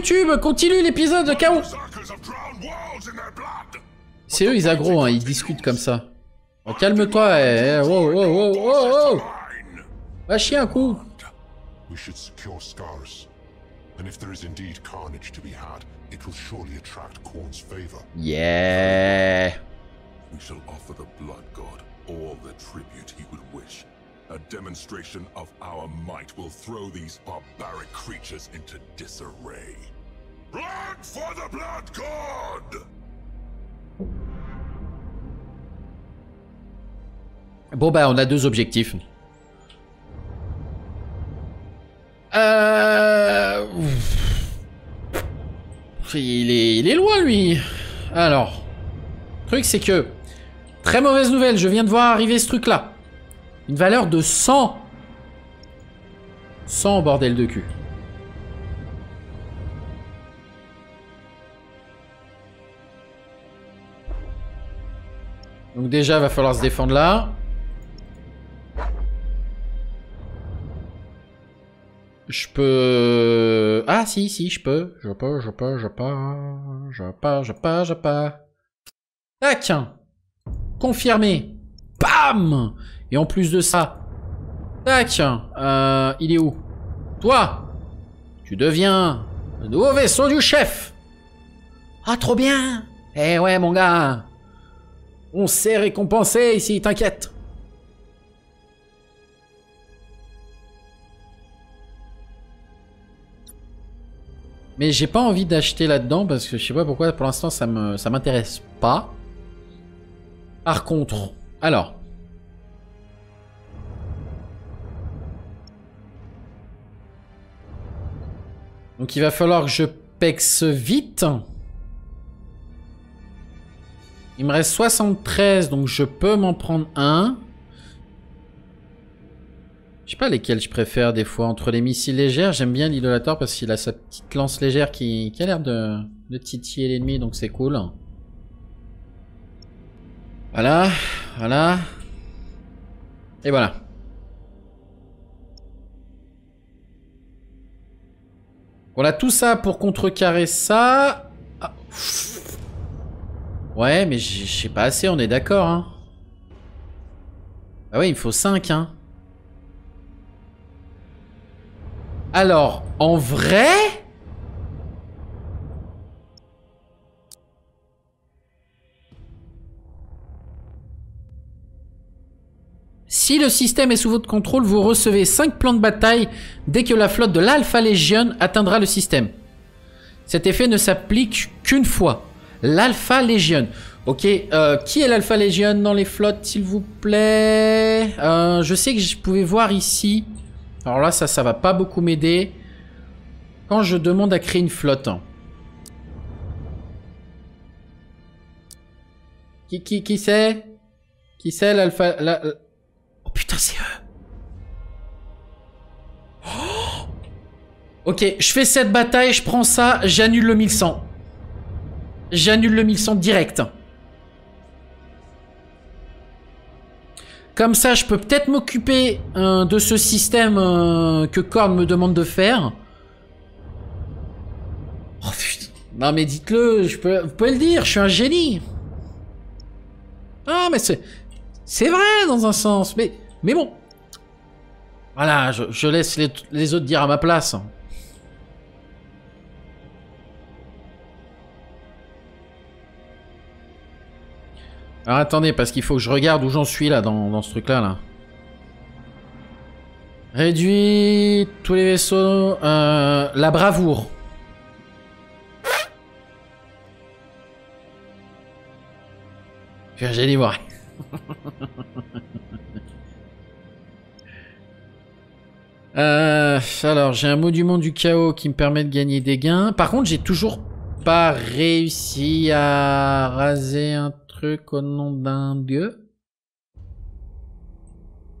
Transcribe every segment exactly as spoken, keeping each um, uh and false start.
YouTube, continue l'épisode de Chaos. C'est eux, ils aggro, hein, ils discutent comme ça. Oh, calme-toi, eh. Wow, wow, wow, wow, wow. Va chier un coup. We should secure Scarus. And if there is indeed carnage to be had, it will surely attract Khorne's favor. Yeah. We shall offer the Blood God all the tribute he would wish. A demonstration of our might will throw these barbaric creatures into disarray. Blood for the Blood God! Bon bah on a deux objectifs. Euh... Il est, il est loin lui. Alors, le truc c'est que... Très mauvaise nouvelle, je viens de voir arriver ce truc là. Une valeur de cent. cent bordel de cul. Donc déjà va falloir se défendre là. Je peux... Ah si, si, je peux. Je peux, je peux, je peux. Je peux, je peux, je peux. Tac. Confirmé. Bam. Et en plus de ça, tac, euh, il est où? Toi, tu deviens le nouveau vaisseau du chef. Ah, trop bien. Eh ouais, mon gars. On s'est récompensé ici, t'inquiète. Mais j'ai pas envie d'acheter là-dedans parce que je sais pas pourquoi, pour l'instant, ça me, ça m'intéresse pas. Par contre, alors... Donc il va falloir que je pexe vite. Il me reste soixante-treize, donc je peux m'en prendre un. Je sais pas lesquels je préfère des fois. Entre les missiles légères, j'aime bien l'Idolator parce qu'il a sa petite lance légère qui, qui a l'air de, de titiller l'ennemi, donc c'est cool. Voilà, voilà. Et voilà. On a tout ça pour contrecarrer ça. Ah. Ouais, mais je sais pas assez, on est d'accord. Hein. Ah ouais, il me faut cinq. Hein. Alors, en vrai... Si le système est sous votre contrôle, vous recevez cinq plans de bataille dès que la flotte de l'Alpha Legion atteindra le système. Cet effet ne s'applique qu'une fois. L'Alpha Legion. Ok, euh, qui est l'Alpha Legion dans les flottes, s'il vous plaît? euh, Je sais que je pouvais voir ici. Alors là, ça, ça va pas beaucoup m'aider. Quand je demande à créer une flotte. Qui, qui, qui c'est? Qui c'est l'Alpha... La, la... Putain, c'est eux. Oh. Ok, je fais cette bataille, je prends ça, j'annule le mille cent. J'annule le mille cent direct. Comme ça, je peux peut-être m'occuper euh, de ce système euh, que Khorne me demande de faire. Oh putain. Non mais dites-le, je peux, vous pouvez le dire, je suis un génie. Ah mais c'est... C'est vrai dans un sens, mais, mais bon. Voilà, je, je laisse les, les autres dire à ma place. Alors attendez, parce qu'il faut que je regarde où j'en suis là, dans, dans ce truc-là. Là. Réduit tous les vaisseaux... Euh, la bravoure. J'ai dit voir. euh, alors j'ai un monument du chaos qui me permet de gagner des gains. Par contre j'ai toujours pas réussi à raser un truc au nom d'un dieu.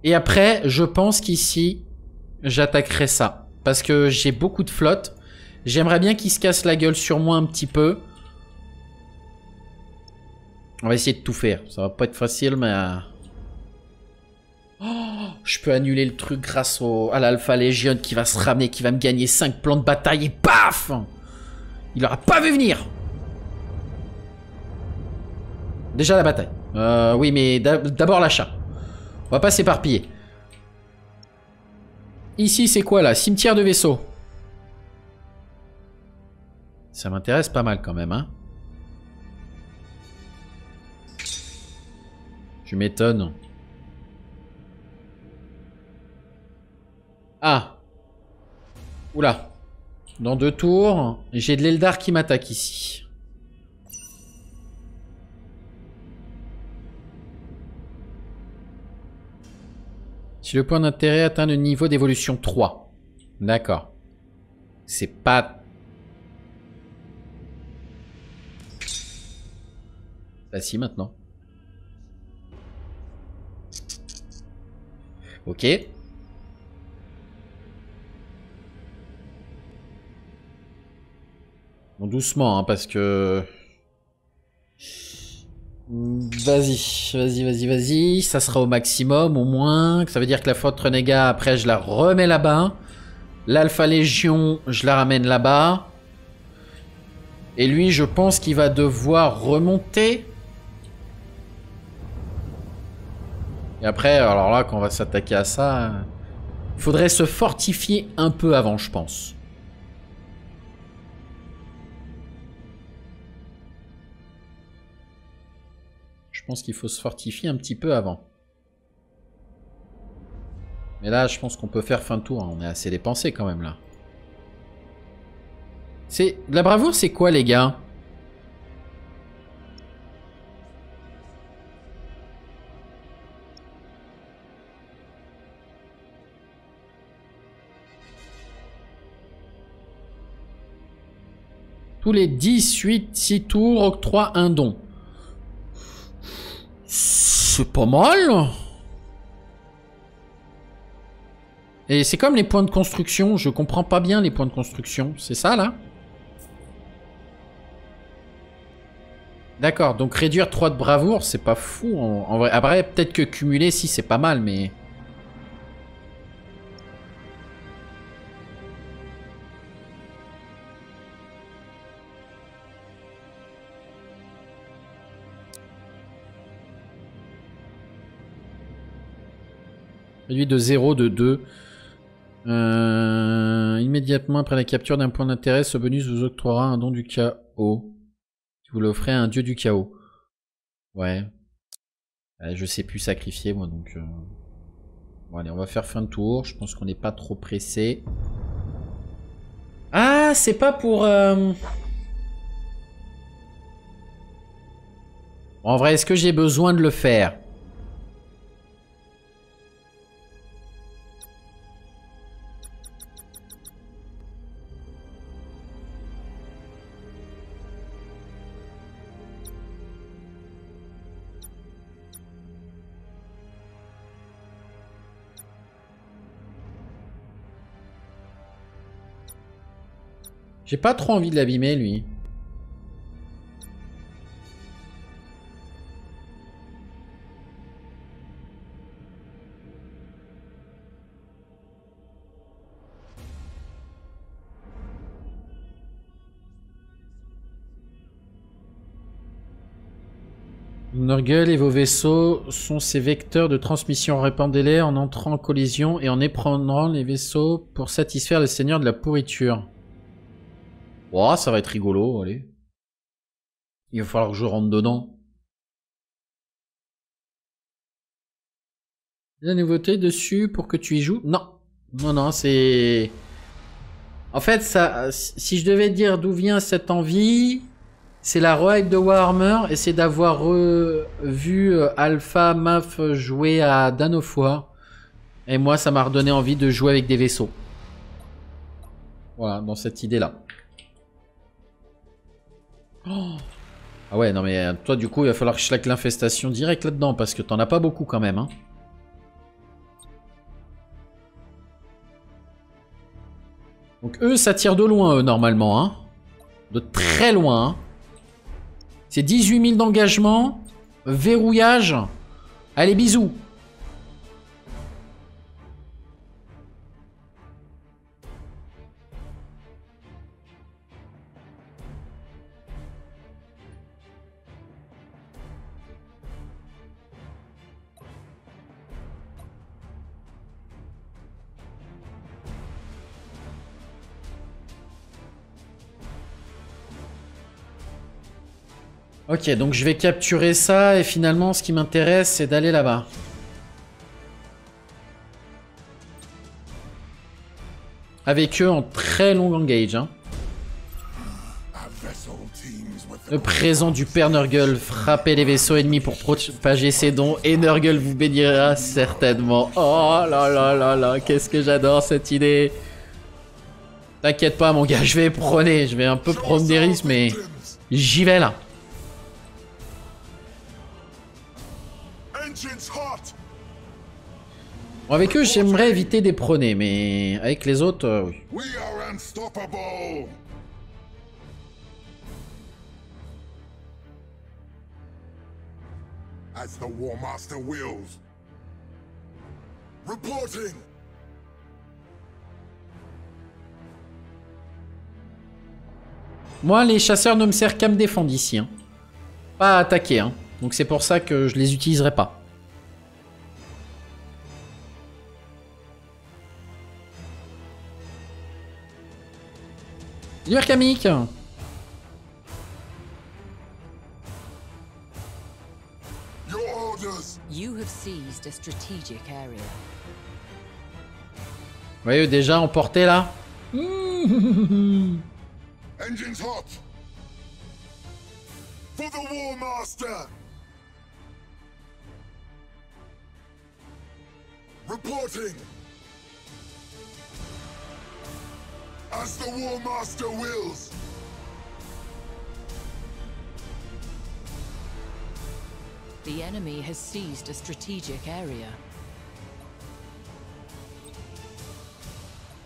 Et après je pense qu'ici j'attaquerai ça parce que j'ai beaucoup de flotte. J'aimerais bien qu'il se casse la gueule sur moi un petit peu. On va essayer de tout faire. Ça va pas être facile, mais... Oh, je peux annuler le truc grâce au... à l'Alpha Legion qui va se ramener, qui va me gagner cinq plans de bataille et paf! Il n'aura pas vu venir. Déjà la bataille. Euh, oui, mais d'abord l'achat. On va pas s'éparpiller. Ici, c'est quoi là? Cimetière de vaisseaux. Ça m'intéresse pas mal quand même, hein. Tu m'étonnes. Ah. Oula. Dans deux tours, j'ai de l'Eldar qui m'attaque ici. Si le point d'intérêt atteint le niveau d'évolution trois. D'accord. C'est pas... Bah si, maintenant. Ok. Bon, doucement, hein, parce que... Vas-y, vas-y, vas-y, vas-y. Ça sera au maximum, au moins. Ça veut dire que la faute renégat, après, je la remets là-bas. L'Alpha Légion, je la ramène là-bas. Et lui, je pense qu'il va devoir remonter. Et après, alors là, quand on va s'attaquer à ça... Il faudrait se fortifier un peu avant, je pense. Je pense qu'il faut se fortifier un petit peu avant. Mais là, je pense qu'on peut faire fin de tour. Hein. On est assez dépensé quand même là. C'est la bravoure, c'est quoi les gars? Tous les dix-huit six tours octroie un don. C'est pas mal. Et c'est comme les points de construction. Je comprends pas bien les points de construction. C'est ça là? D'accord, donc réduire trois de bravoure, c'est pas fou en, en vrai. Après peut-être que cumuler si c'est pas mal, mais... Réduit de zéro, de deux. Euh, immédiatement après la capture d'un point d'intérêt, ce bonus vous octroiera un don du chaos. Vous l'offrez à un dieu du chaos. Ouais. Euh, je sais plus sacrifier, moi, donc... Euh... Bon, allez, on va faire fin de tour. Je pense qu'on n'est pas trop pressé. Ah, c'est pas pour... Euh... En vrai, est-ce que j'ai besoin de le faire ? J'ai pas trop envie de l'abîmer, lui. Nurgle et vos vaisseaux sont ces vecteurs de transmission. Répandez-les en entrant en collision et en éprenant les vaisseaux pour satisfaire le seigneur de la pourriture. Ouah, wow, ça va être rigolo, allez. Il va falloir que je rentre dedans. La nouveauté dessus pour que tu y joues? Non. Non, non, c'est... En fait, ça, si je devais dire d'où vient cette envie, c'est la re-hype de Warhammer et c'est d'avoir revu Alpha Maf jouer à Danofoy. Et moi, ça m'a redonné envie de jouer avec des vaisseaux. Voilà, dans cette idée-là. Oh. Ah ouais, non mais toi du coup il va falloir que je claque l'infestation direct là-dedans parce que t'en as pas beaucoup quand même, hein. Donc eux ça tire de loin eux normalement, hein. De très loin, hein. C'est dix-huit mille d'engagement, verrouillage. Allez bisous. Ok, donc je vais capturer ça et finalement ce qui m'intéresse c'est d'aller là-bas. Avec eux en très long engage. Hein. Le présent du père Nurgle, frappez les vaisseaux ennemis pour propager ses dons et Nurgle vous bénira certainement. Oh là là là là, qu'est-ce que j'adore cette idée. T'inquiète pas mon gars, je vais prôner, je vais un peu prendre des risques mais j'y vais là. Bon, avec eux j'aimerais éviter des prônés mais avec les autres, euh, oui. As the Warmaster wills. Reporting. Moi, les chasseurs ne me servent qu'à me défendre ici. Hein. Pas à attaquer. Hein. Donc c'est pour ça que je les utiliserai pas. Salut Kamik. Vous voyez, déjà emporté là. The enemy has seized a strategic area.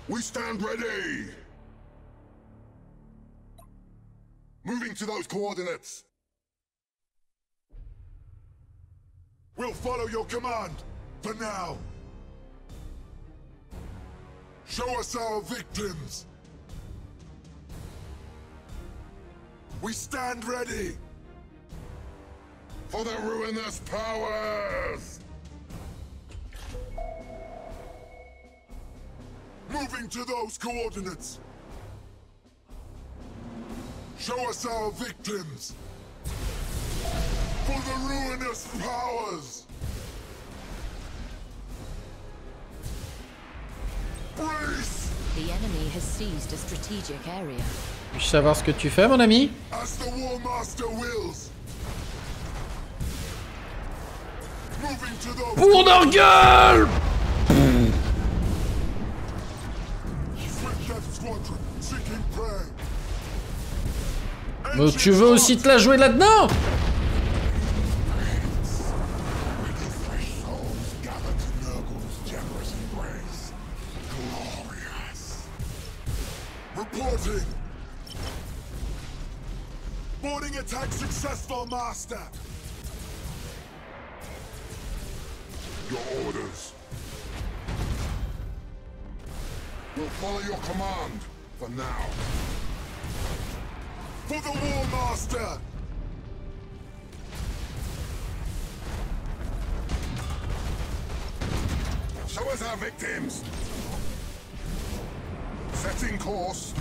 We stand ready. Moving to those coordinates. We'll follow your command for now. Show us our victims. We stand ready. For the ruinous powers! Moving to those coordinates! Show us our victims! For the ruinous powers! Brace! The enemy has seized a strategic area. Puis-je savoir ce que tu fais, mon ami? As the Warmaster wills! Pour Nurgle! Mais tu veux aussi te la jouer là-dedans? Boarding attack successful, master. Your orders. We'll follow your command for now. For the Warmaster. Show us our victims. Setting course.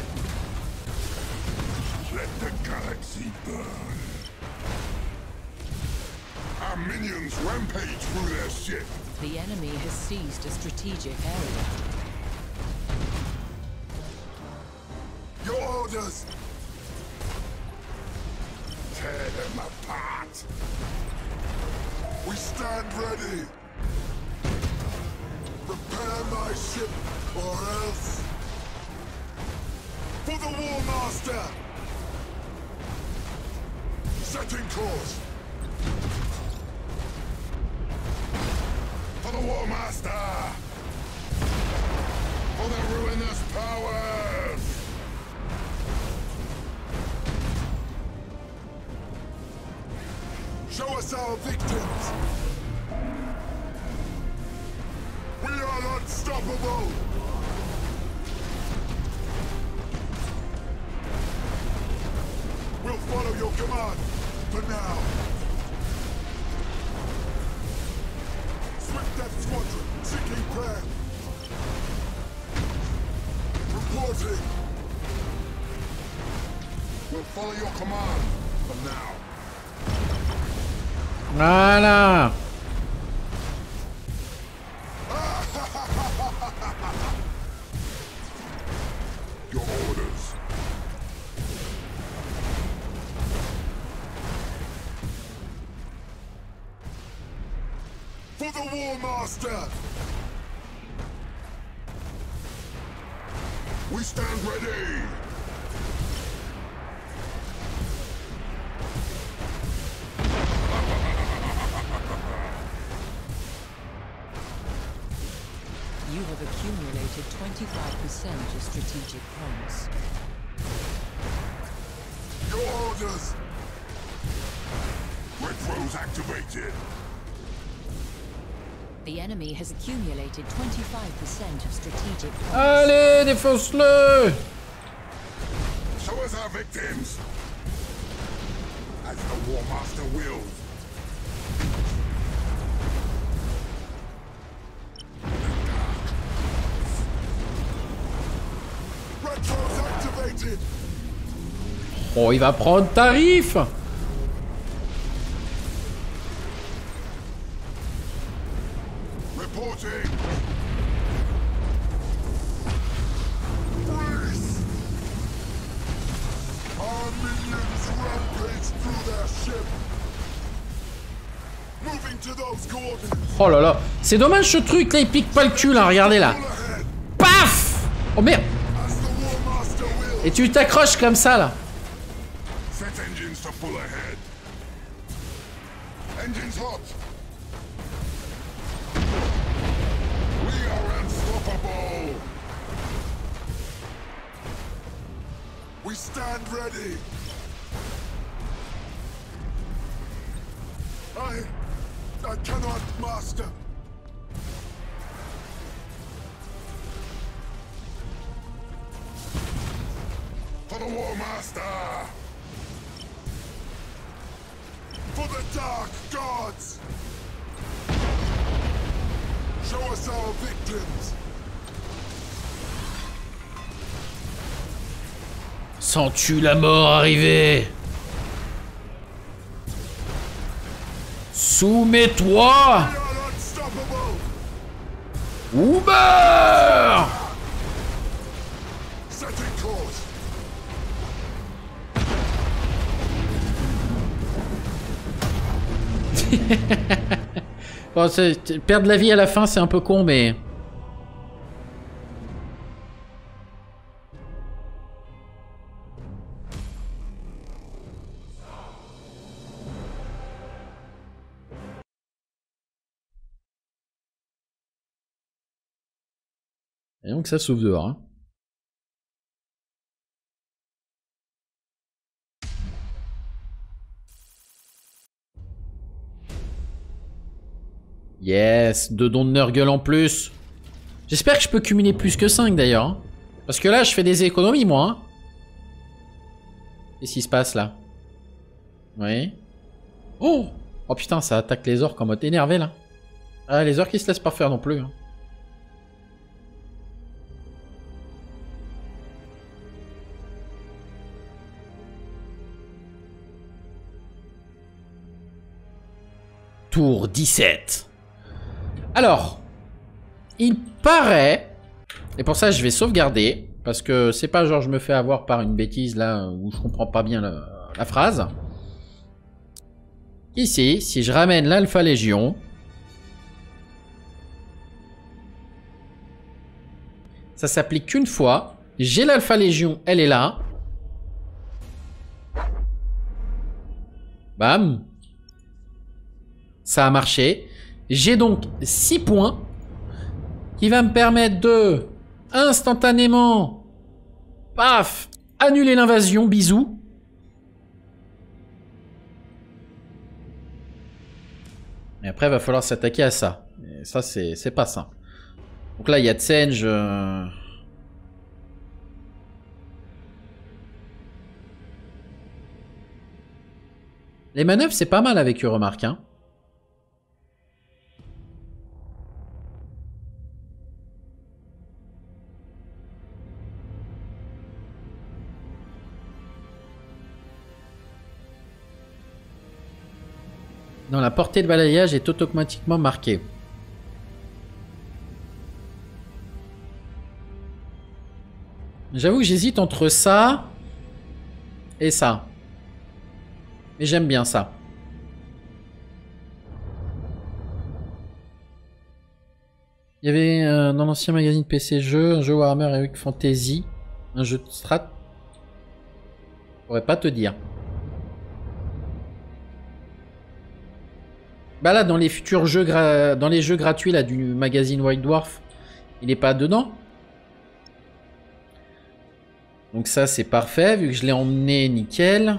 Let the galaxy burn. Our minions rampage through their ship. The enemy has seized a strategic area. Your orders! Tear them apart! We stand ready! Repair my ship, or else! For the Warmaster! Setting course! For the Warmaster! For the ruinous powers! Show us our victims! We are unstoppable! We'll follow your command for now! That squadron seeking prayer. Reporting. We'll follow your command for now. Voilà. For the Warmaster. We stand ready. You have accumulated twenty-five percent of strategic points. Your orders! Red Rose activated! The enemy has accumulated twenty-five percent of strategic points. Allez, défonce-le! Show us our victims! As the War Master wills. Oh, il va prendre tarif. Oh là là, c'est dommage ce truc là, il pique pas le cul là, regardez là. Paf! Oh merde! Et tu t'accroches comme ça là. Sens-tu la mort arriver? Soumets-toi ou meurs! Bon, perdre la vie à la fin, c'est un peu con, mais... Et donc ça s'ouvre dehors. Hein. Yes, deux dons de Nurgle en plus. J'espère que je peux cumuler plus que cinq d'ailleurs. Hein. Parce que là, je fais des économies, moi. Hein. Qu'est-ce qui se passe là? Oui. Oh! Oh putain, ça attaque les orques en mode énervé là. Ah, les orques qui se laissent pas faire non plus. Hein. Tour dix-sept. Alors, il paraît, et pour ça je vais sauvegarder, parce que c'est pas genre je me fais avoir par une bêtise là où je comprends pas bien la, la phrase. Ici, si je ramène l'Alpha Legion, ça s'applique qu'une fois. J'ai l'Alpha Legion, elle est là. Bam! Ça a marché. J'ai donc six points qui va me permettre de instantanément paf, annuler l'invasion, bisous. Et après, il va falloir s'attaquer à ça. Et ça, c'est pas simple. Donc là, il y a Tzeentch. Euh... Les manœuvres, c'est pas mal avec eux, remarque, hein. dont la portée de balayage est automatiquement marquée. J'avoue que j'hésite entre ça et ça. Mais j'aime bien ça. Il y avait euh, dans l'ancien magazine P C Jeux, un jeu Warhammer Heroic Fantasy, un jeu de strat. Je pourrais pas te dire. Bah là, dans les futurs jeux, gra... dans les jeux gratuits là, du magazine White Dwarf, il n'est pas dedans. Donc ça, c'est parfait, vu que je l'ai emmené, nickel.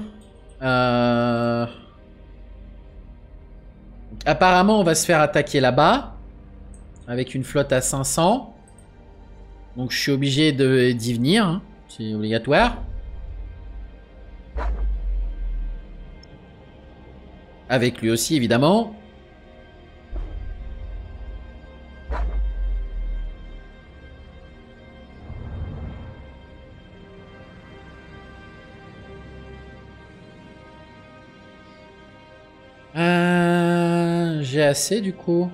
Euh... Donc, apparemment, on va se faire attaquer là-bas. Avec une flotte à cinq cents. Donc je suis obligé d'y venir. Hein. C'est obligatoire. Avec lui aussi, évidemment. Euh, j'ai assez du coup.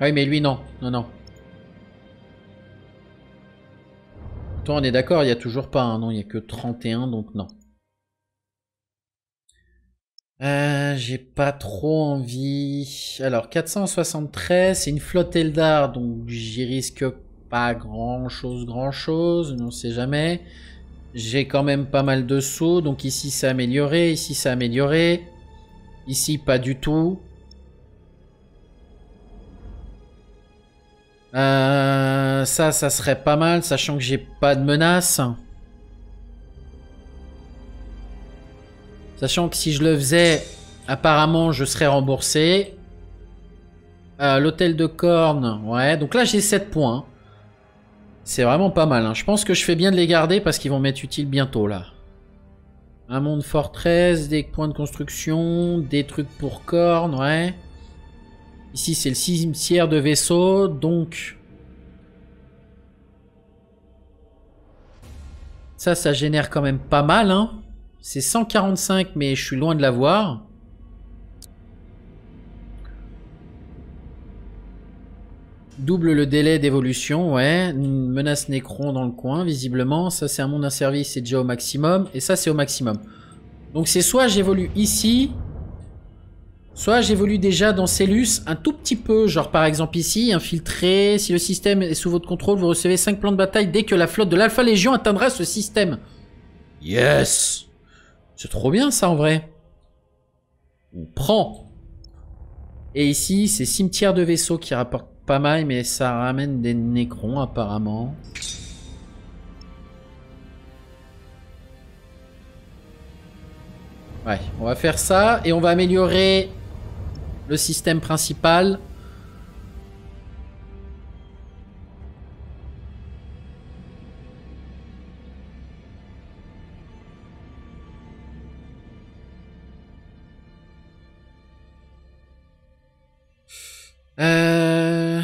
Ah oui, mais lui, non. Non, non. Toi, on est d'accord, il n'y a toujours pas. Hein. Non, il n'y a que trente et un, donc non. Euh, j'ai pas trop envie. Alors, quatre cent soixante-treize, c'est une flotte Eldar, donc j'y risque pas grand-chose, grand-chose. On ne sait jamais. J'ai quand même pas mal de sauts, donc ici, c'est amélioré. Ici, c'est amélioré. Ici, pas du tout. Euh, ça, ça serait pas mal, sachant que j'ai pas de menace. Sachant que si je le faisais, apparemment, je serais remboursé. Euh, L'hôtel de Khorne, ouais. Donc là, j'ai sept points. C'est vraiment pas mal. Hein. Je pense que je fais bien de les garder parce qu'ils vont m'être utiles bientôt, là. Un monde forteresse, des points de construction, des trucs pour Khorne, ouais. Ici, c'est le sixième tiers de vaisseau, donc... Ça, ça génère quand même pas mal, hein. C'est cent quarante-cinq, mais je suis loin de l'avoir. Double le délai d'évolution, ouais. Une menace Nécron dans le coin, visiblement. Ça, c'est un monde asservi, c'est déjà au maximum. Et ça, c'est au maximum. Donc, c'est soit j'évolue ici... Soit j'évolue déjà dans Célus un tout petit peu, genre par exemple ici, infiltré. Si le système est sous votre contrôle, vous recevez cinq plans de bataille dès que la flotte de l'Alpha Legion atteindra ce système. Yes! C'est trop bien ça en vrai. On prend. Et ici, c'est cimetière de vaisseaux qui rapporte pas mal, mais ça ramène des Nécrons apparemment. Ouais, on va faire ça et on va améliorer... le système principal. Euh...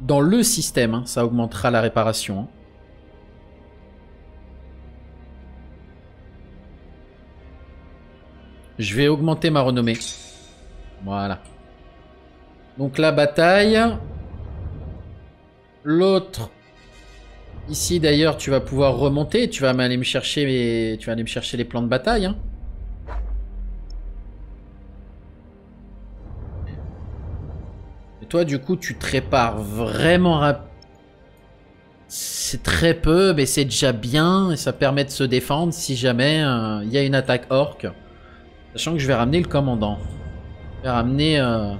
Dans le système, hein, ça augmentera la réparation. Hein. Je vais augmenter ma renommée. Voilà. Donc la bataille. L'autre. Ici d'ailleurs, tu vas pouvoir remonter. Tu vas aller me chercher les, tu vas aller me chercher les plans de bataille. Hein. Et toi, du coup, tu te répares vraiment rapide. C'est très peu, mais c'est déjà bien. Et ça permet de se défendre si jamais il euh, y a une attaque orque. Sachant que je vais ramener le commandant. Je vais ramener euh,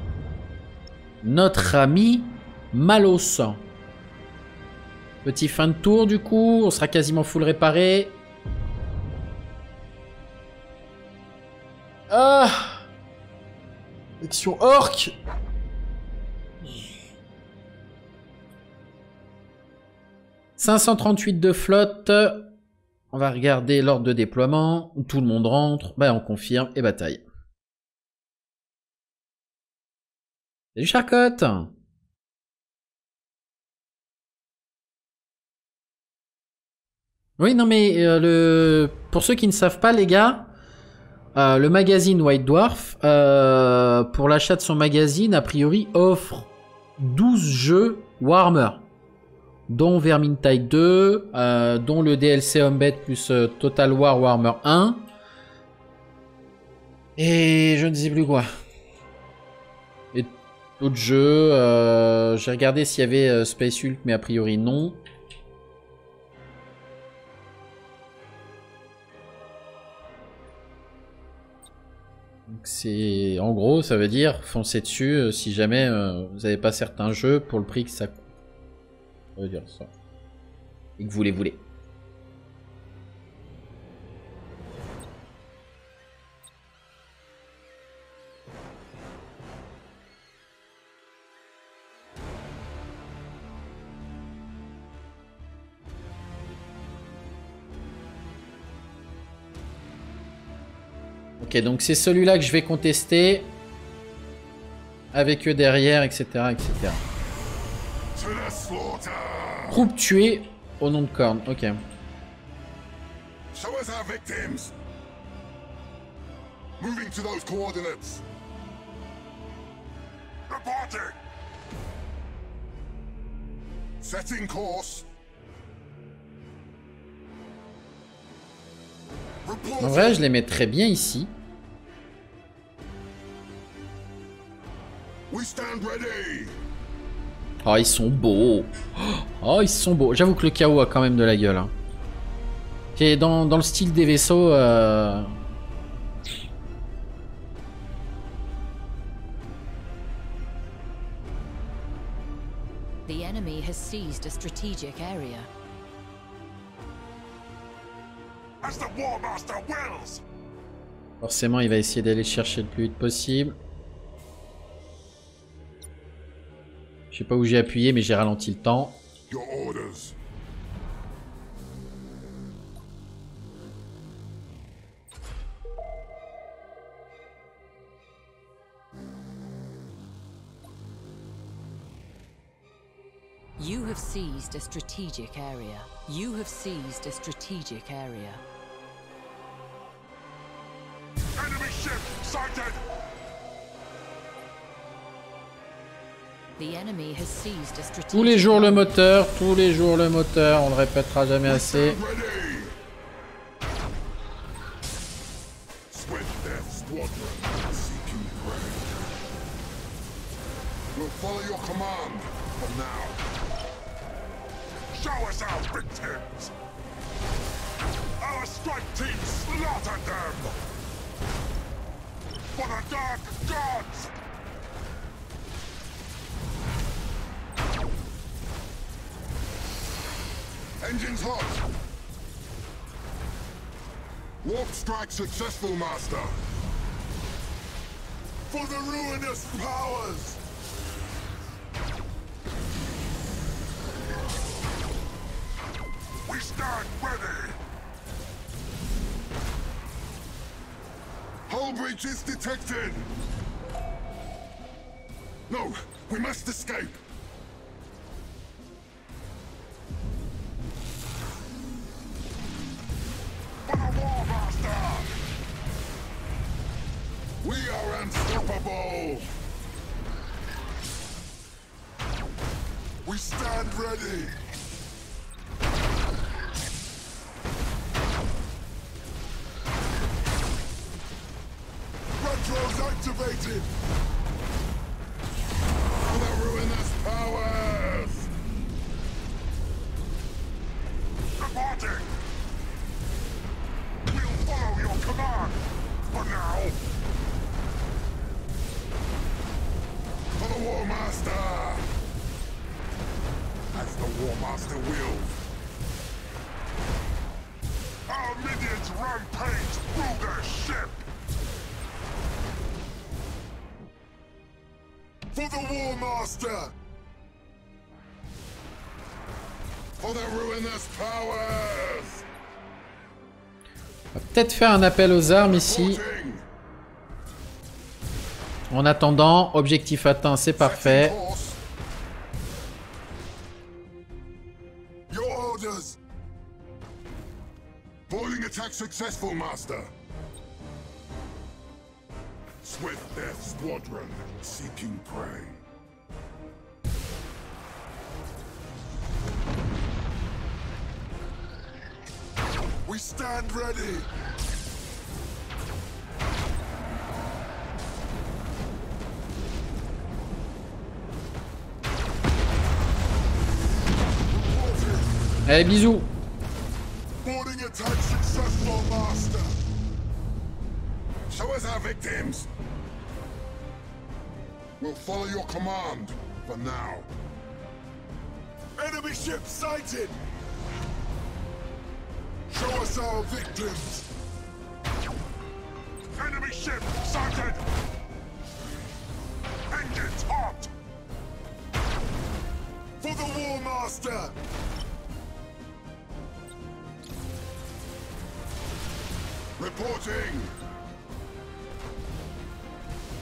notre ami Malos. Petit fin de tour du coup. On sera quasiment full réparé. Ah! Action orque! cinq cent trente-huit de flotte. On va regarder l'ordre de déploiement. Tout le monde rentre. Ben, on confirme et bataille. Salut Charcotte! Oui, non mais euh, le... pour ceux qui ne savent pas, les gars, Euh, le magazine White Dwarf, euh, pour l'achat de son magazine, a priori offre douze jeux Warhammer, dont Vermintide deux, euh, dont le D L C Homebed plus euh, Total War Warhammer un, et je ne sais plus quoi. Et d'autres jeux, euh, j'ai regardé s'il y avait euh, Space Hulk, mais a priori non. C'est en gros, ça veut dire foncez dessus euh, si jamais euh, vous n'avez pas certains jeux pour le prix que ça coûte. Ça veut dire ça. Et que vous les voulez. Ok, donc c'est celui-là que je vais contester avec eux derrière, et cetera, et cetera. Troupe tuée au nom de Khorne. Ok. Show us our victims. Moving to those coordinates. Reporting. Setting course. En vrai, je les mets très bien ici. Oh, ils sont beaux. Oh, ils sont beaux. J'avoue que le chaos a quand même de la gueule. Hein. Et dans, dans le style des vaisseaux... Euh... The enemy has seized a strategic area. As the Warmaster wills. Forcément, il va essayer d'aller chercher le plus vite possible. Je sais pas où j'ai appuyé, mais j'ai ralenti le temps. You have seized a strategic area. You have seized a strategic area. Enemy ship sighted. Tous les jours le moteur, tous les jours le moteur, on le répétera jamais assez. Engines hot. Warp strike successful, master. For the ruinous powers. We stand ready. Hull breach is detected. No, we must escape. We are unstoppable. We stand ready. Retros activated. For the ruinous powers. Reporting. We'll follow your command. For now. For the Warmaster! As the Warmaster wills. Our minions rampage through the ship! For the Warmaster! For the ruinous powers! On va peut-être faire un appel aux armes ici. En attendant, objectif atteint, c'est parfait. Swift Death Squadron seeking prey. We stand ready! Allez, bisous. Boarding attack successful, Master. Show us our victims. We'll follow your command for now. Enemy ship sighted. Show us our victims. Enemy ship sighted. Engines hot. For the Warmaster. Reporting!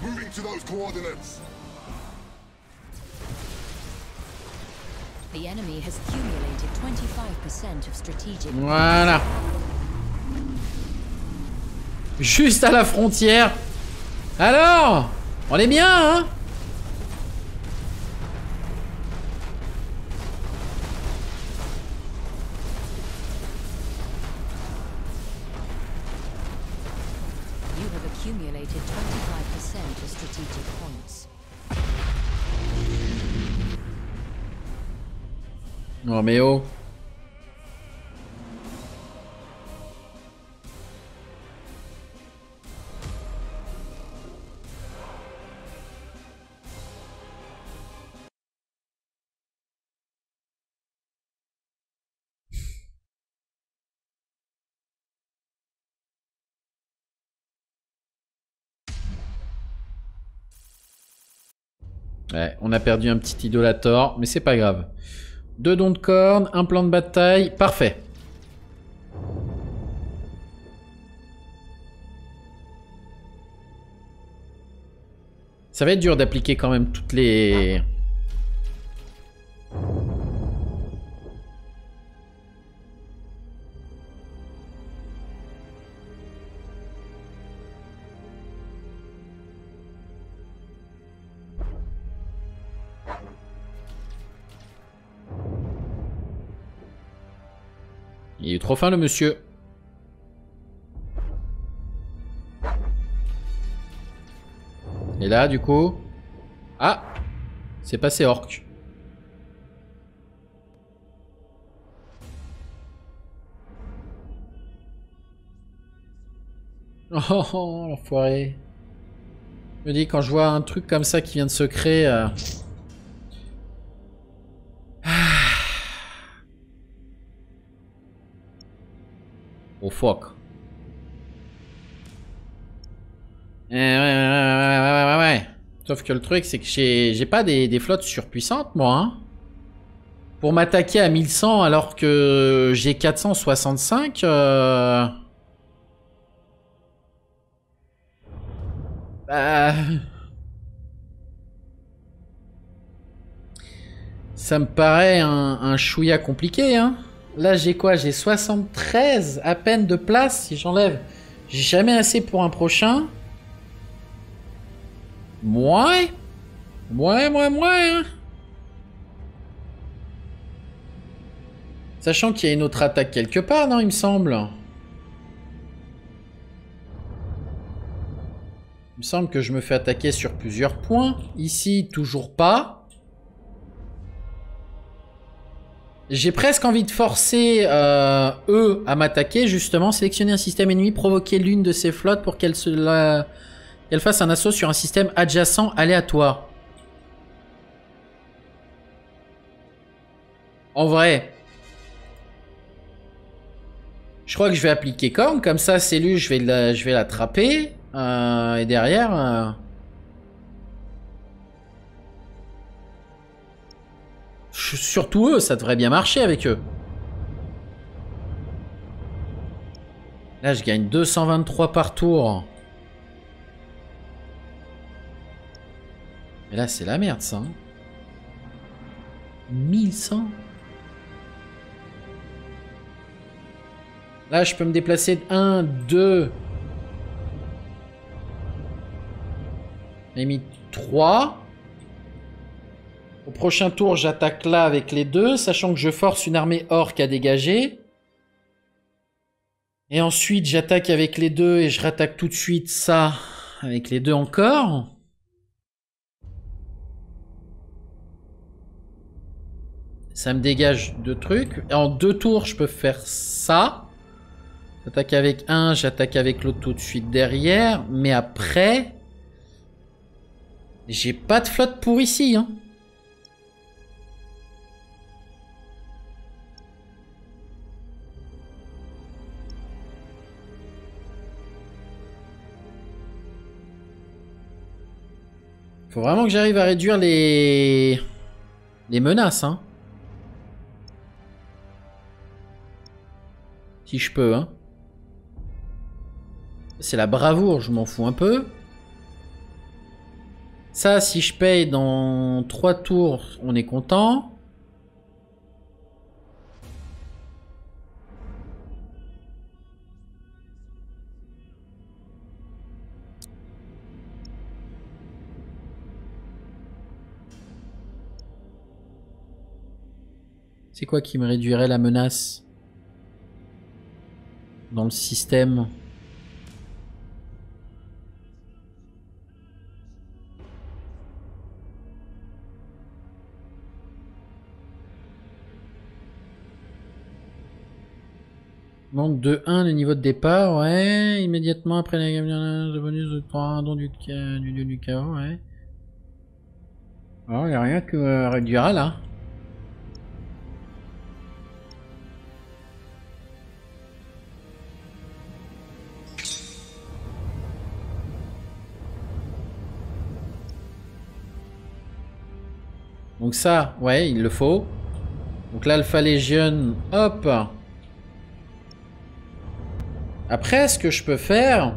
Moving to those coordinates! The enemy has accumulated twenty-five percent of strategic... Voilà! Juste à la frontière! Alors! On est bien, hein? Oh mais oh. Ouais, on a perdu un petit idolator, mais c'est pas grave. Deux dons de corne, un plan de bataille, parfait. Ça va être dur d'appliquer quand même toutes les... Il est trop fin le monsieur. Et là du coup... Ah, c'est passé orc. Oh, oh l'enfoiré. Je me dis quand je vois un truc comme ça qui vient de se créer... Euh... Oh fuck. Eh, ouais, ouais, ouais, ouais, ouais, ouais. Sauf que le truc, c'est que j'ai pas des, des flottes surpuissantes, moi. Hein. Pour m'attaquer à mille cent alors que j'ai quatre cent soixante-cinq... Euh... Bah... Ça me paraît un, un chouïa compliqué, hein. Là, j'ai quoi? J'ai soixante-treize à peine de place si j'enlève. J'ai jamais assez pour un prochain. Mouais. Mouais, mouais, mouais. Hein. Sachant qu'il y a une autre attaque quelque part, non, il me semble. Il me semble que je me fais attaquer sur plusieurs points. Ici, toujours pas. J'ai presque envie de forcer euh, eux à m'attaquer, justement. Sélectionner un système ennemi, provoquer l'une de ces flottes pour qu'elle la... qu'elle fasse un assaut sur un système adjacent aléatoire. En vrai, je crois que je vais appliquer Khorne. Comme ça, Célus, je vais l'attraper. La... Euh, et derrière... Euh... Surtout eux, ça devrait bien marcher avec eux. Là, je gagne deux cent vingt-trois par tour. Mais là, c'est la merde, ça. Hein. mille cent. Là, je peux me déplacer de un, deux... J'ai mis trois. Au prochain tour, j'attaque là avec les deux, sachant que je force une armée orque à dégager. Et ensuite, j'attaque avec les deux et je rattaque tout de suite ça avec les deux encore. Ça me dégage deux trucs. Et en deux tours, je peux faire ça. J'attaque avec un, j'attaque avec l'autre tout de suite derrière. Mais après, j'ai pas de flotte pour ici, hein. Faut vraiment que j'arrive à réduire les... les menaces, hein. Si je peux, hein. C'est la bravoure, je m'en fous un peu. Ça, si je paye dans trois tours, on est content. C'est quoi qui me réduirait la menace dans le système? Manque de un le niveau de départ, ouais. Immédiatement après la game de bonus, de prendre un don du dieu du chaos, ouais. Alors, il n'y a rien qui me réduira là. Donc ça, ouais, il le faut. Donc l'Alpha Legion, hop. Après, ce que je peux faire...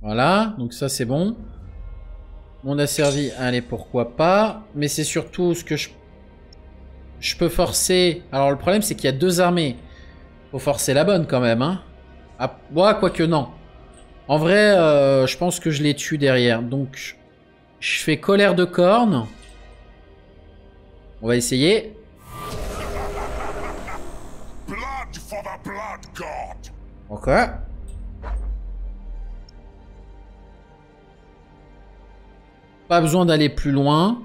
Voilà, donc ça c'est bon. On a servi, allez, pourquoi pas. Mais c'est surtout ce que je... Je peux forcer... Alors le problème, c'est qu'il y a deux armées. Faut forcer la bonne quand même, hein. Ah, ouais, quoique non. En vrai, euh, je pense que je les tue derrière. Donc, je fais colère de Khorne. On va essayer. Ok. Pas besoin d'aller plus loin.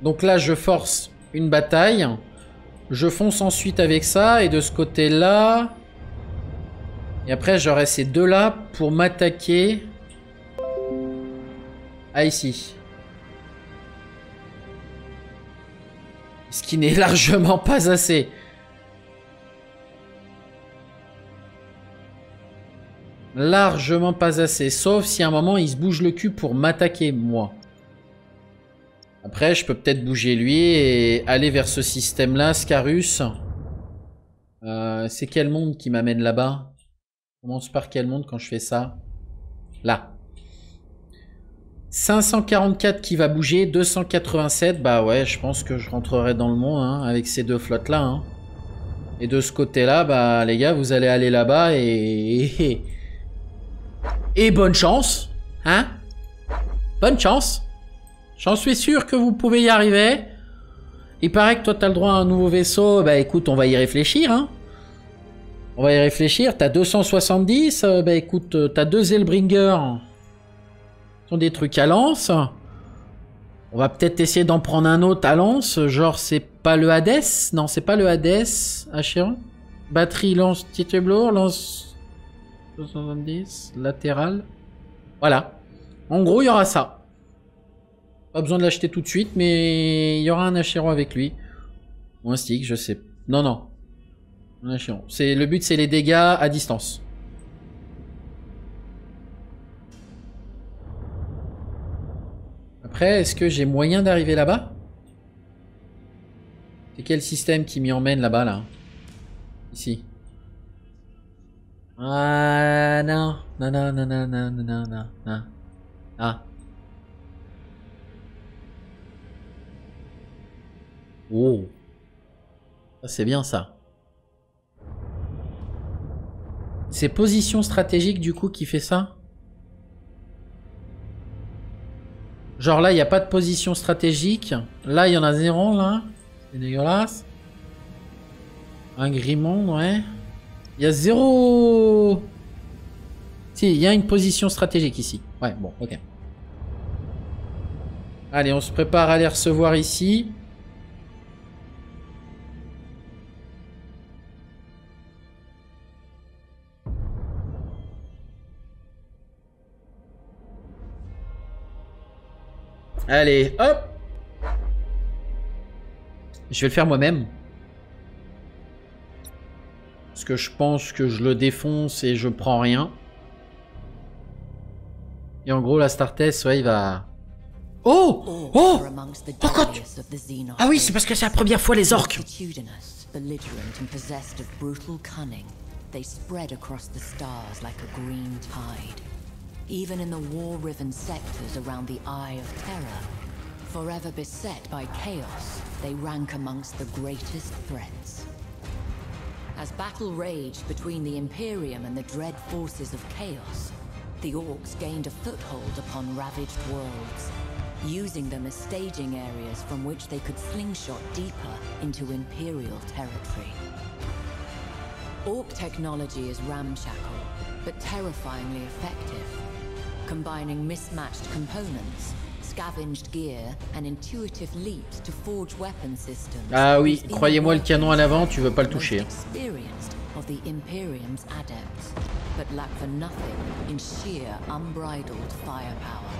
Donc là, je force une bataille. Je fonce ensuite avec ça. Et de ce côté-là... Et après, j'aurai ces deux-là pour m'attaquer à ici. Ce qui n'est largement pas assez. Largement pas assez. Sauf si à un moment, il se bouge le cul pour m'attaquer, moi. Après, je peux peut-être bouger lui et aller vers ce système-là, Scarus. Euh, c'est quel monde qui m'amène là-bas ? Je commence par quel monde quand je fais ça? Là. cinq cent quarante-quatre qui va bouger, deux cent quatre-vingt-sept. Bah ouais, je pense que je rentrerai dans le monde hein, avec ces deux flottes-là. Hein. Et de ce côté-là, bah les gars, vous allez aller là-bas et... Et bonne chance. Hein? Bonne chance. J'en suis sûr que vous pouvez y arriver. Il paraît que toi, t'as le droit à un nouveau vaisseau. Bah écoute, on va y réfléchir, hein. On va y réfléchir. T'as deux cent soixante-dix. Euh, bah écoute, euh, t'as deux Elbringer. Ce sont des trucs à lance. On va peut-être essayer d'en prendre un autre à lance. Genre, c'est pas le Hades. Non, c'est pas le Hades. Achéron. Batterie, lance, titre blour, lance deux cent soixante-dix, latéral. Voilà. En gros, il y aura ça. Pas besoin de l'acheter tout de suite, mais il y aura un Achéron avec lui. Ou un stick, je sais. Non, non. C'est le but, c'est les dégâts à distance. Après, est-ce que j'ai moyen d'arriver là-bas? C'est quel système qui m'y emmène là-bas, là? Ici. Ah, non. Non, non, non, non, non, non, non, non. Ah. Oh. C'est bien, ça. C'est position stratégique du coup qui fait ça? Genre là, il n'y a pas de position stratégique. Là, il y en a zéro, là. C'est dégueulasse. Un Grimond, ouais. Il y a zéro... Si, il y a une position stratégique ici. Ouais, bon, ok. Allez, on se prépare à les recevoir ici. Allez, hop! Je vais le faire moi-même. Parce que je pense que je le défonce et je prends rien. Et en gros, la Startess, ouais, il va... Oh! Oh! Oh God! Ah oui, c'est parce que c'est la première fois les orques! Even in the war-riven sectors around the Eye of Terror, forever beset by chaos, they rank amongst the greatest threats. As battle raged between the Imperium and the dread forces of chaos, the orcs gained a foothold upon ravaged worlds, using them as staging areas from which they could slingshot deeper into Imperial territory. Orc technology is ramshackle, but terrifyingly effective. Combining mismatched components, scavenged gear and intuitive leaps to forge weapon systems. Ah oui, croyez-moi, le canon à l'avant, tu veux pas le toucher. Of the Imperium's adepts, but lack for nothing in sheer unbridled firepower.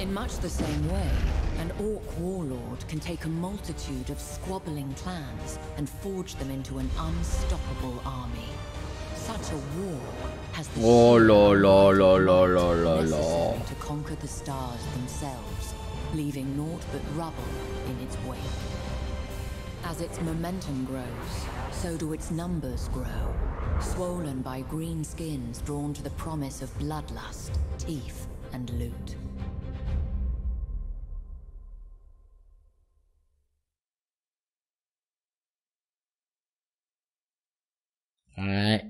In much the same way, an orc warlord can take a multitude of squabbling clans and forge them into an unstoppable army. Such a war has the oh la la la la la la la to conquer the stars themselves, leaving naught but rubble in its wake. As its momentum grows, so do its numbers grow, swollen by green skins drawn to the promise of bloodlust, teeth and loot. Ouais.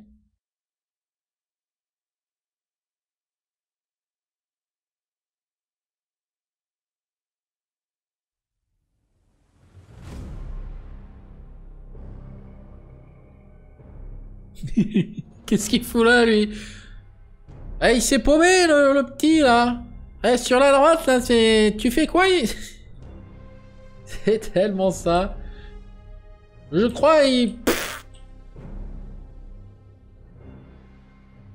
Qu'est-ce qu'il fout là, lui? Eh, il s'est paumé, le, le petit, là. Eh, sur la droite, là, c'est... Tu fais quoi? Il... C'est tellement ça. Je crois, il... Pff.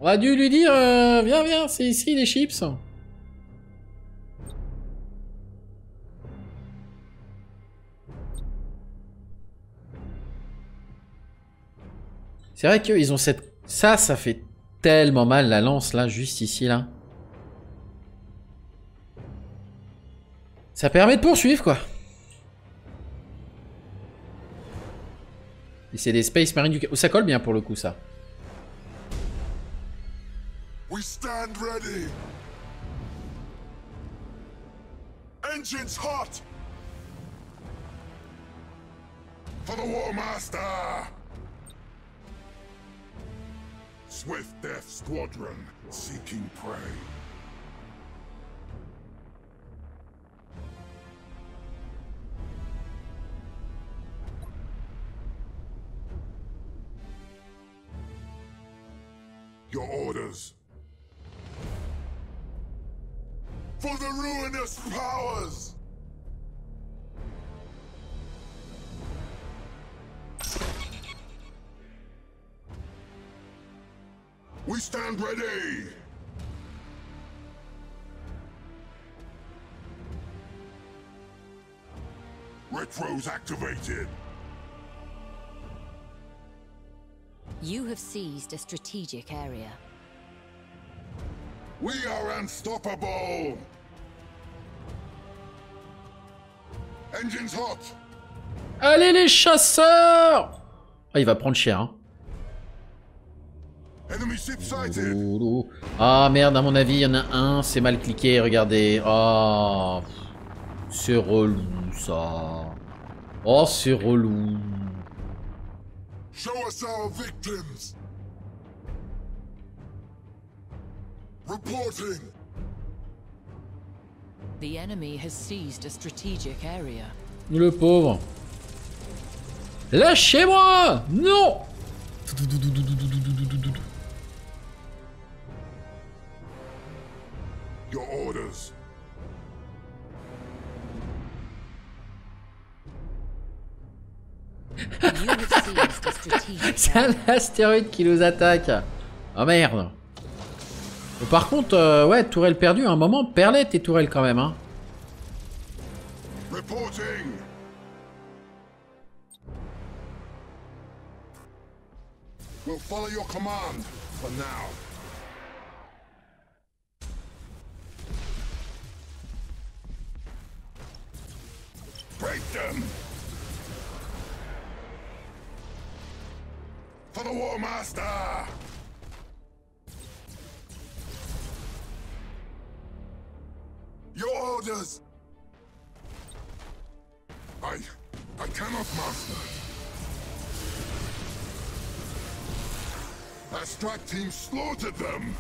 On a dû lui dire... Euh, viens, viens, c'est ici, les chips. C'est vrai qu'ils ont cette... Ça, ça fait tellement mal, la lance, là, juste ici, là. Ça permet de poursuivre, quoi. Et c'est des Space Marines du... Ça colle bien, pour le coup, ça. We stand ready. Engines hot. For the Warmaster. Swift Death Squadron seeking prey. Your orders. For the ruinous powers. We stand ready. Retros activated. You have seized a strategic area. We are unstoppable. Engines hot. Allez les chasseurs. Ah, il va prendre cher, hein. Ah merde, à mon avis, il y en a un, c'est mal cliqué, regardez. Oh, c'est relou ça. Oh, c'est relou. Reporting! The enemy has seized a strategic area. Le pauvre. Lâchez-moi! Non! Your orders. C'est un astéroïde qui nous attaque. Oh merde. Par contre, euh, ouais, tourelle perdue, à un moment, perlait tes tourelles quand même, hein. Reporting. We'll follow your command for now. Break them. For the Warmaster. Your orders. I, I cannot, master. That strike team slaughtered them.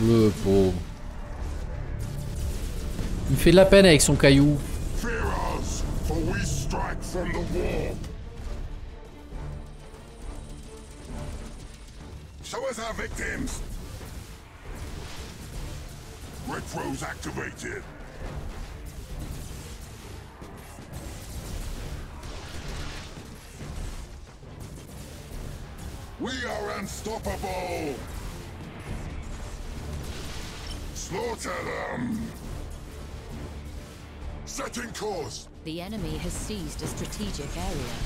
Le pauvre. Il me fait de la peine avec son caillou. Fear us, for we strike from the warp. Show us our victims. Retros activated. We are unstoppable. Slaughter them. Setting course. The enemy has seized a strategic area.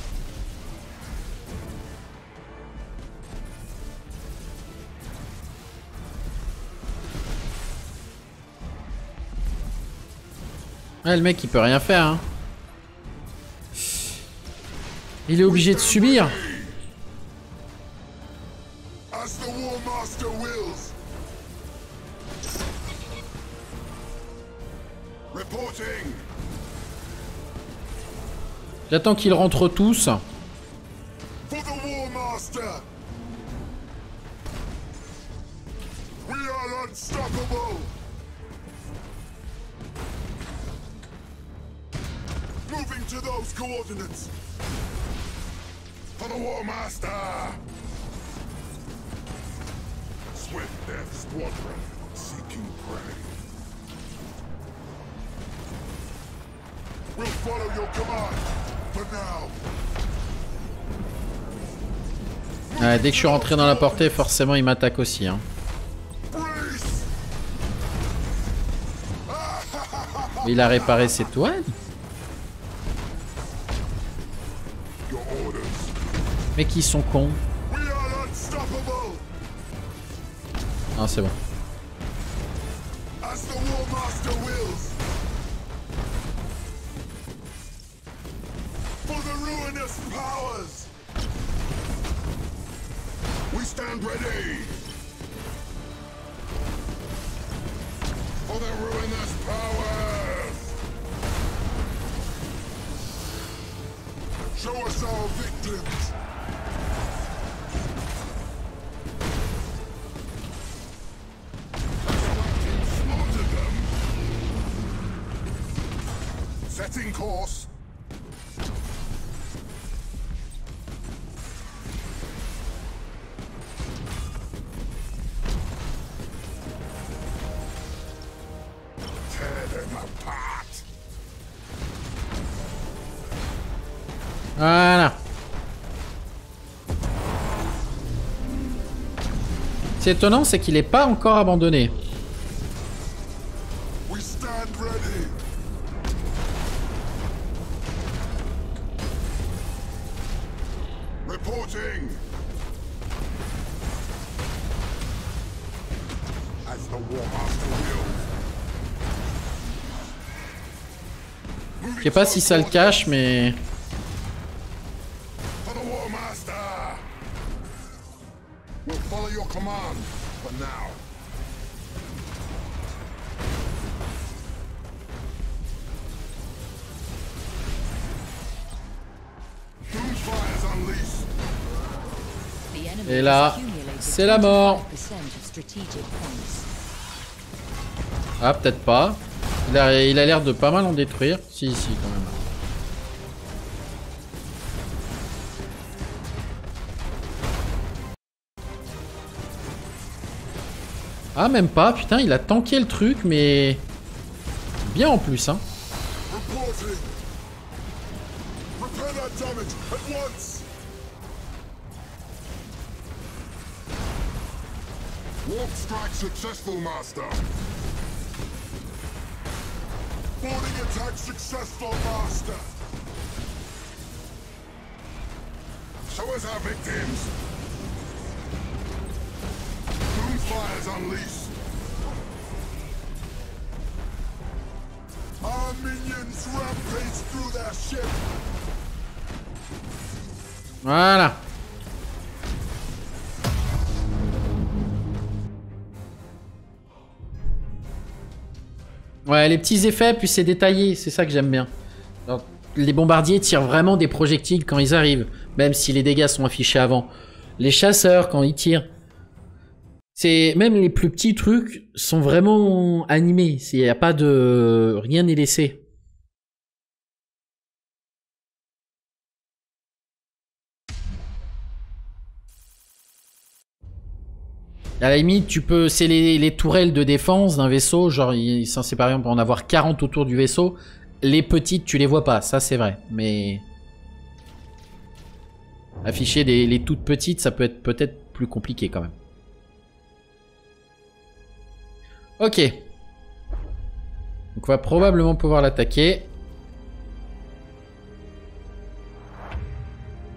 Ouais, le mec il peut rien faire, hein. Il est obligé de subir. J'attends qu'ils rentrent tous. Ouais, dès que je suis rentré dans la portée, forcément il m'attaque aussi, hein. Il a réparé ses toiles. Mais qui sont cons. Ah, c'est bon. Voilà. C'est étonnant, c'est qu'il n'est pas encore abandonné. Je sais pas si ça le cache, mais... Et là, C'est la mort. Ah, peut-être pas. Il a l'air de pas mal en détruire. Si, si, quand même. Ah, même pas. Putain, il a tanké le truc, mais... bien en plus, hein. Voilà. Ouais, les petits effets, puis c'est détaillé, c'est ça que j'aime bien. Alors, les bombardiers tirent vraiment des projectiles quand ils arrivent, même si les dégâts sont affichés avant. Les chasseurs, quand ils tirent, c'est même les plus petits trucs sont vraiment animés. Il n'y a pas de... rien n'est laissé. À la limite, tu peux, c'est les, les tourelles de défense d'un vaisseau, genre ils sont séparés, on peut en avoir quarante autour du vaisseau. Les petites, tu les vois pas, ça c'est vrai, mais afficher des, les toutes petites, ça peut être peut-être plus compliqué quand même. Ok. Donc on va probablement pouvoir l'attaquer.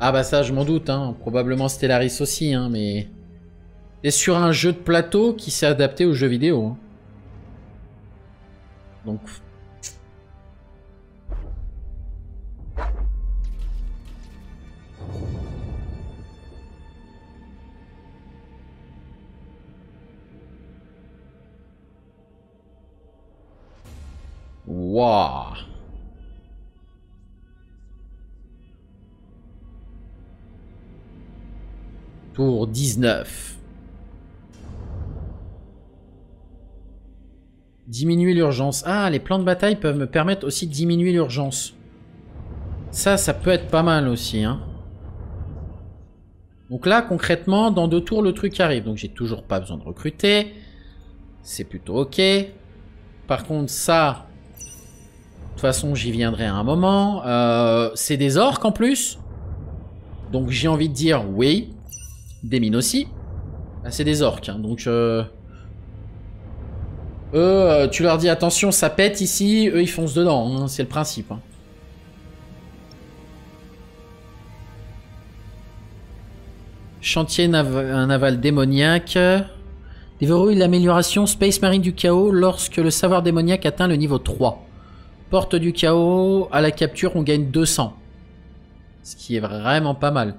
Ah bah ça, je m'en doute, hein. Probablement Stellaris aussi, hein, mais... c'est sur un jeu de plateau qui s'est adapté aux jeux vidéo. Donc... waouh. Tour dix-neuf. Diminuer l'urgence. Ah, les plans de bataille peuvent me permettre aussi de diminuer l'urgence. Ça, ça peut être pas mal aussi, hein. Donc là, concrètement, dans deux tours, le truc arrive. Donc j'ai toujours pas besoin de recruter. C'est plutôt ok. Par contre, ça... de toute façon, j'y viendrai à un moment. Euh, c'est des orques en plus. Donc j'ai envie de dire oui. Des mines aussi. Là, c'est des orques, hein. Donc... Euh... eux, tu leur dis attention, ça pète ici, eux ils foncent dedans, hein, c'est le principe. Hein. Chantier nav un aval démoniaque. Déverrouille l'amélioration Space Marine du Chaos lorsque le savoir démoniaque atteint le niveau trois. Porte du Chaos, à la capture on gagne deux cents. Ce qui est vraiment pas mal.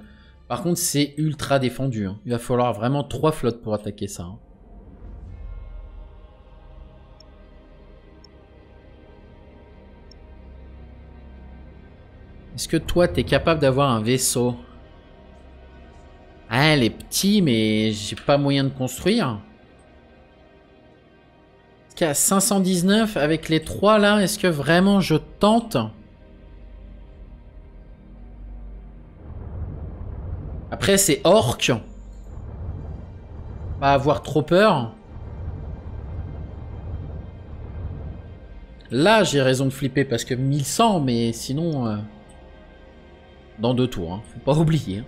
Par contre c'est ultra défendu, hein. Il va falloir vraiment trois flottes pour attaquer ça. Hein. Est-ce que toi, t'es capable d'avoir un vaisseau? Ah, elle est petite, mais j'ai pas moyen de construire. Est-ce qu'à cinq cent dix-neuf, avec les trois là, est-ce que vraiment je tente? Après, c'est orc. Pas avoir trop peur. Là, j'ai raison de flipper parce que mille cent, mais sinon... Euh... dans deux tours, hein. Faut pas oublier.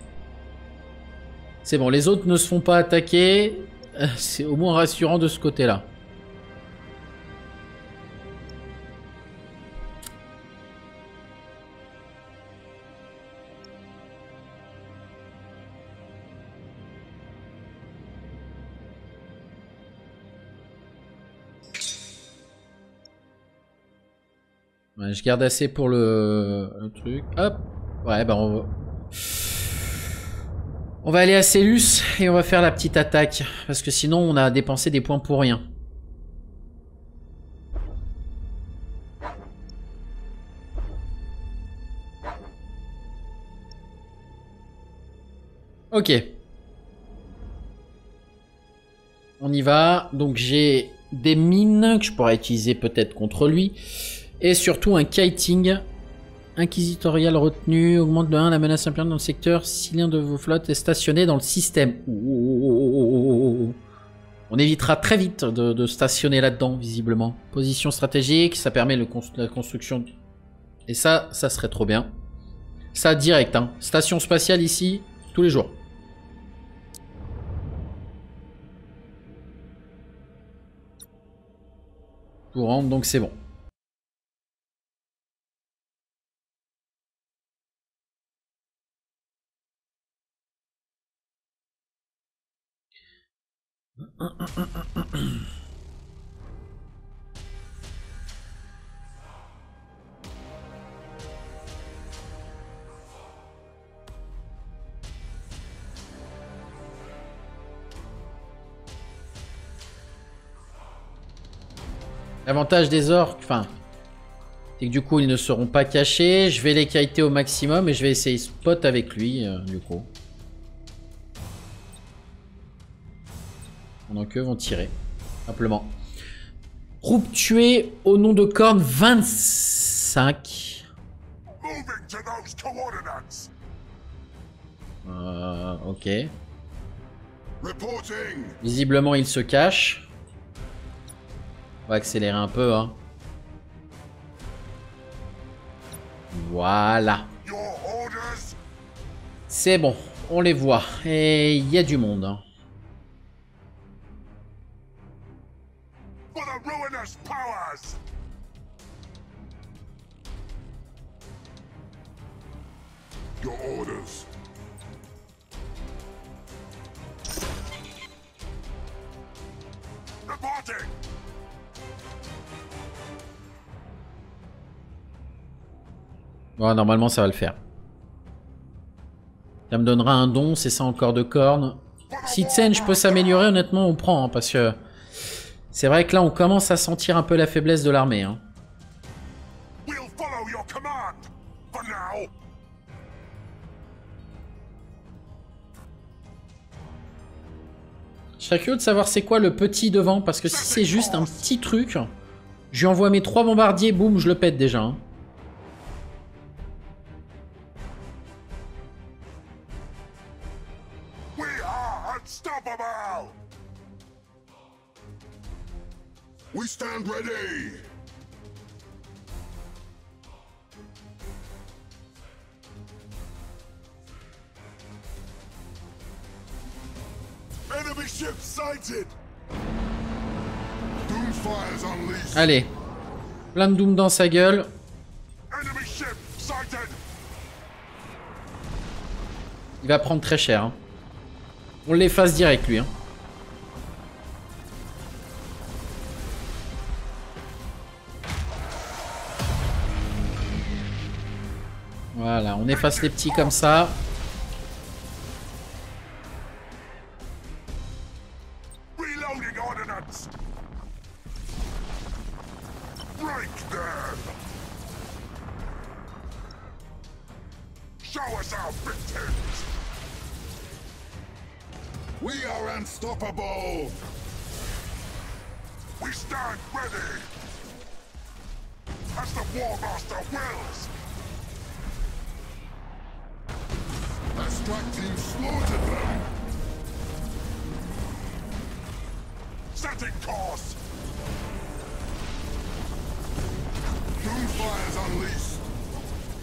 C'est bon, les autres ne se font pas attaquer. C'est au moins rassurant de ce côté-là. Ouais, je garde assez pour le, le truc. Hop. Ouais, ben on va... on va aller à Célus et on va faire la petite attaque. Parce que sinon, on a dépensé des points pour rien. Ok. on y va. Donc j'ai des mines que je pourrais utiliser peut-être contre lui. Et surtout un kiting. Inquisitorial retenu. Augmente de un la menace impériale dans le secteur si l'un de vos flottes est stationné dans le système. Ouh. On évitera très vite de, de stationner là-dedans, visiblement. Position stratégique, ça permet le cons la construction. Et ça, ça serait trop bien. Ça direct, hein. Station spatiale ici, tous les jours. Tout rentre, donc c'est bon. L'avantage des orques, enfin, c'est que du coup ils ne seront pas cachés. Je vais les kiter au maximum et je vais essayer spot avec lui, euh, du coup. Pendant qu'eux vont tirer, simplement. Troupe tuée au nom de Khorne vingt-cinq. Euh, ok. Visiblement, il se cache. On va accélérer un peu, hein. Voilà. C'est bon, on les voit. Et il y a du monde, hein. Bon, normalement ça va le faire. Ça me donnera un don, c'est ça encore de Khorne. Si Tzeentch peut s'améliorer, honnêtement on prend, hein, parce que c'est vrai que là on commence à sentir un peu la faiblesse de l'armée, hein. Je serais curieux de savoir c'est quoi le petit devant, parce que si c'est juste un petit truc, je lui envoie mes trois bombardiers, boum, je le pète déjà, hein. We stand ready. Enemy ship sighted. Doom fires unleashed. Allez, plein de doom dans sa gueule. Enemy ship sighted. Il va prendre très cher, hein. On l'efface direct lui, hein. Voilà, on efface les petits comme ça.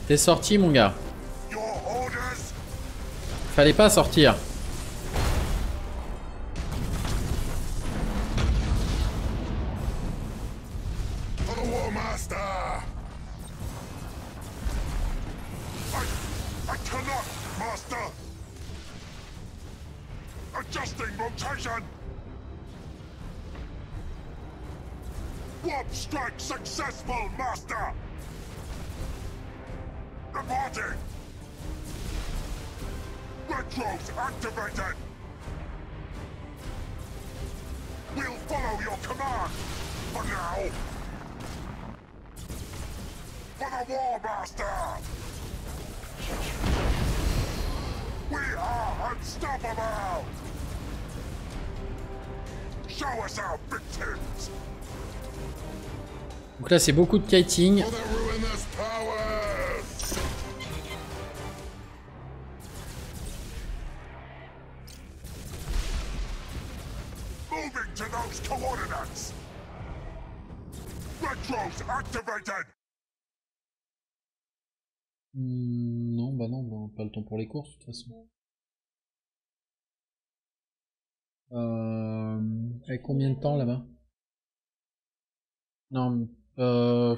T'es sorti mon gars. Fallait pas sortir. Donc là c'est beaucoup de kiting. Mmh, non, bah non, bah, pas le temps pour les courses de toute façon. Euh, avec combien de temps là-bas? Non, euh...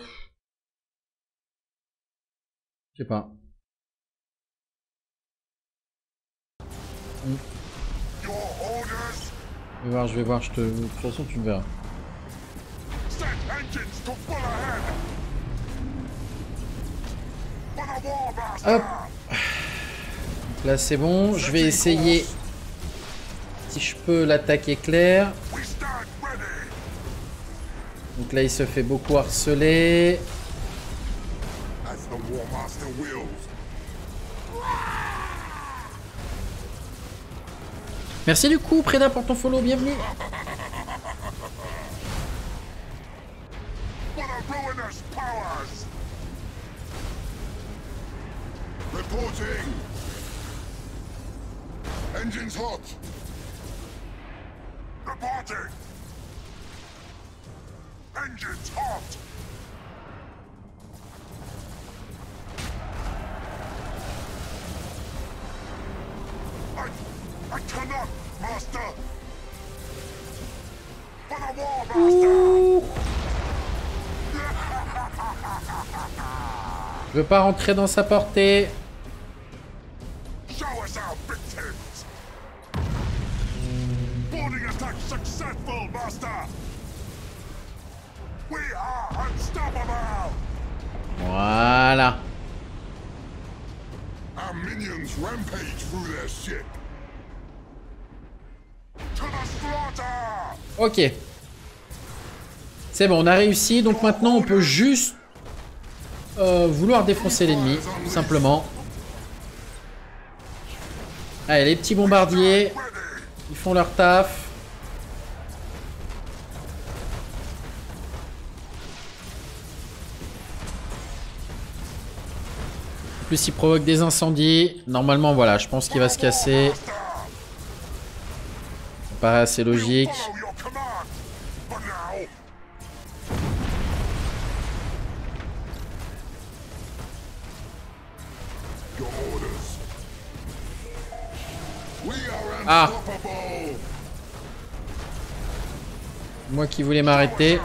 je sais pas. Mmh. Je vais voir, je vais voir, je te... de toute façon tu me verras. Hop. Là c'est bon, je vais essayer si je peux l'attaquer clair. Donc là il se fait beaucoup harceler. Merci du coup Preda pour ton follow, bienvenue. Ouh. Je veux pas rentrer dans sa portée. Voilà. Ok. C'est bon, on a réussi. Donc maintenant, on peut juste euh, vouloir défoncer l'ennemi, tout simplement. Allez, les petits bombardiers, ils font leur taf. Plus il provoque des incendies. Normalement, voilà, je pense qu'il va se casser. Ça paraît assez logique. Ah! Moi qui voulais m'arrêter.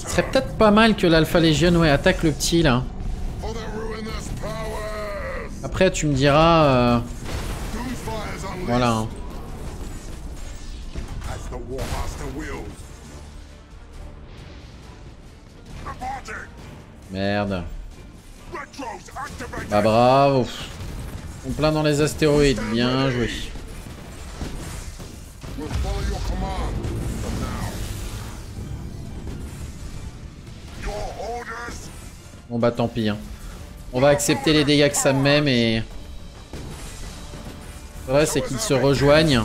Ce serait peut-être pas mal que l'Alpha Legion ouais, attaque le petit là. Après tu me diras... Euh... Voilà. Hein. Merde. Bah bravo. On plein dans les astéroïdes. Bien joué. Bon bah tant pis hein. On va accepter les dégâts que ça me met mais... Le vrai c'est qu'ils se rejoignent.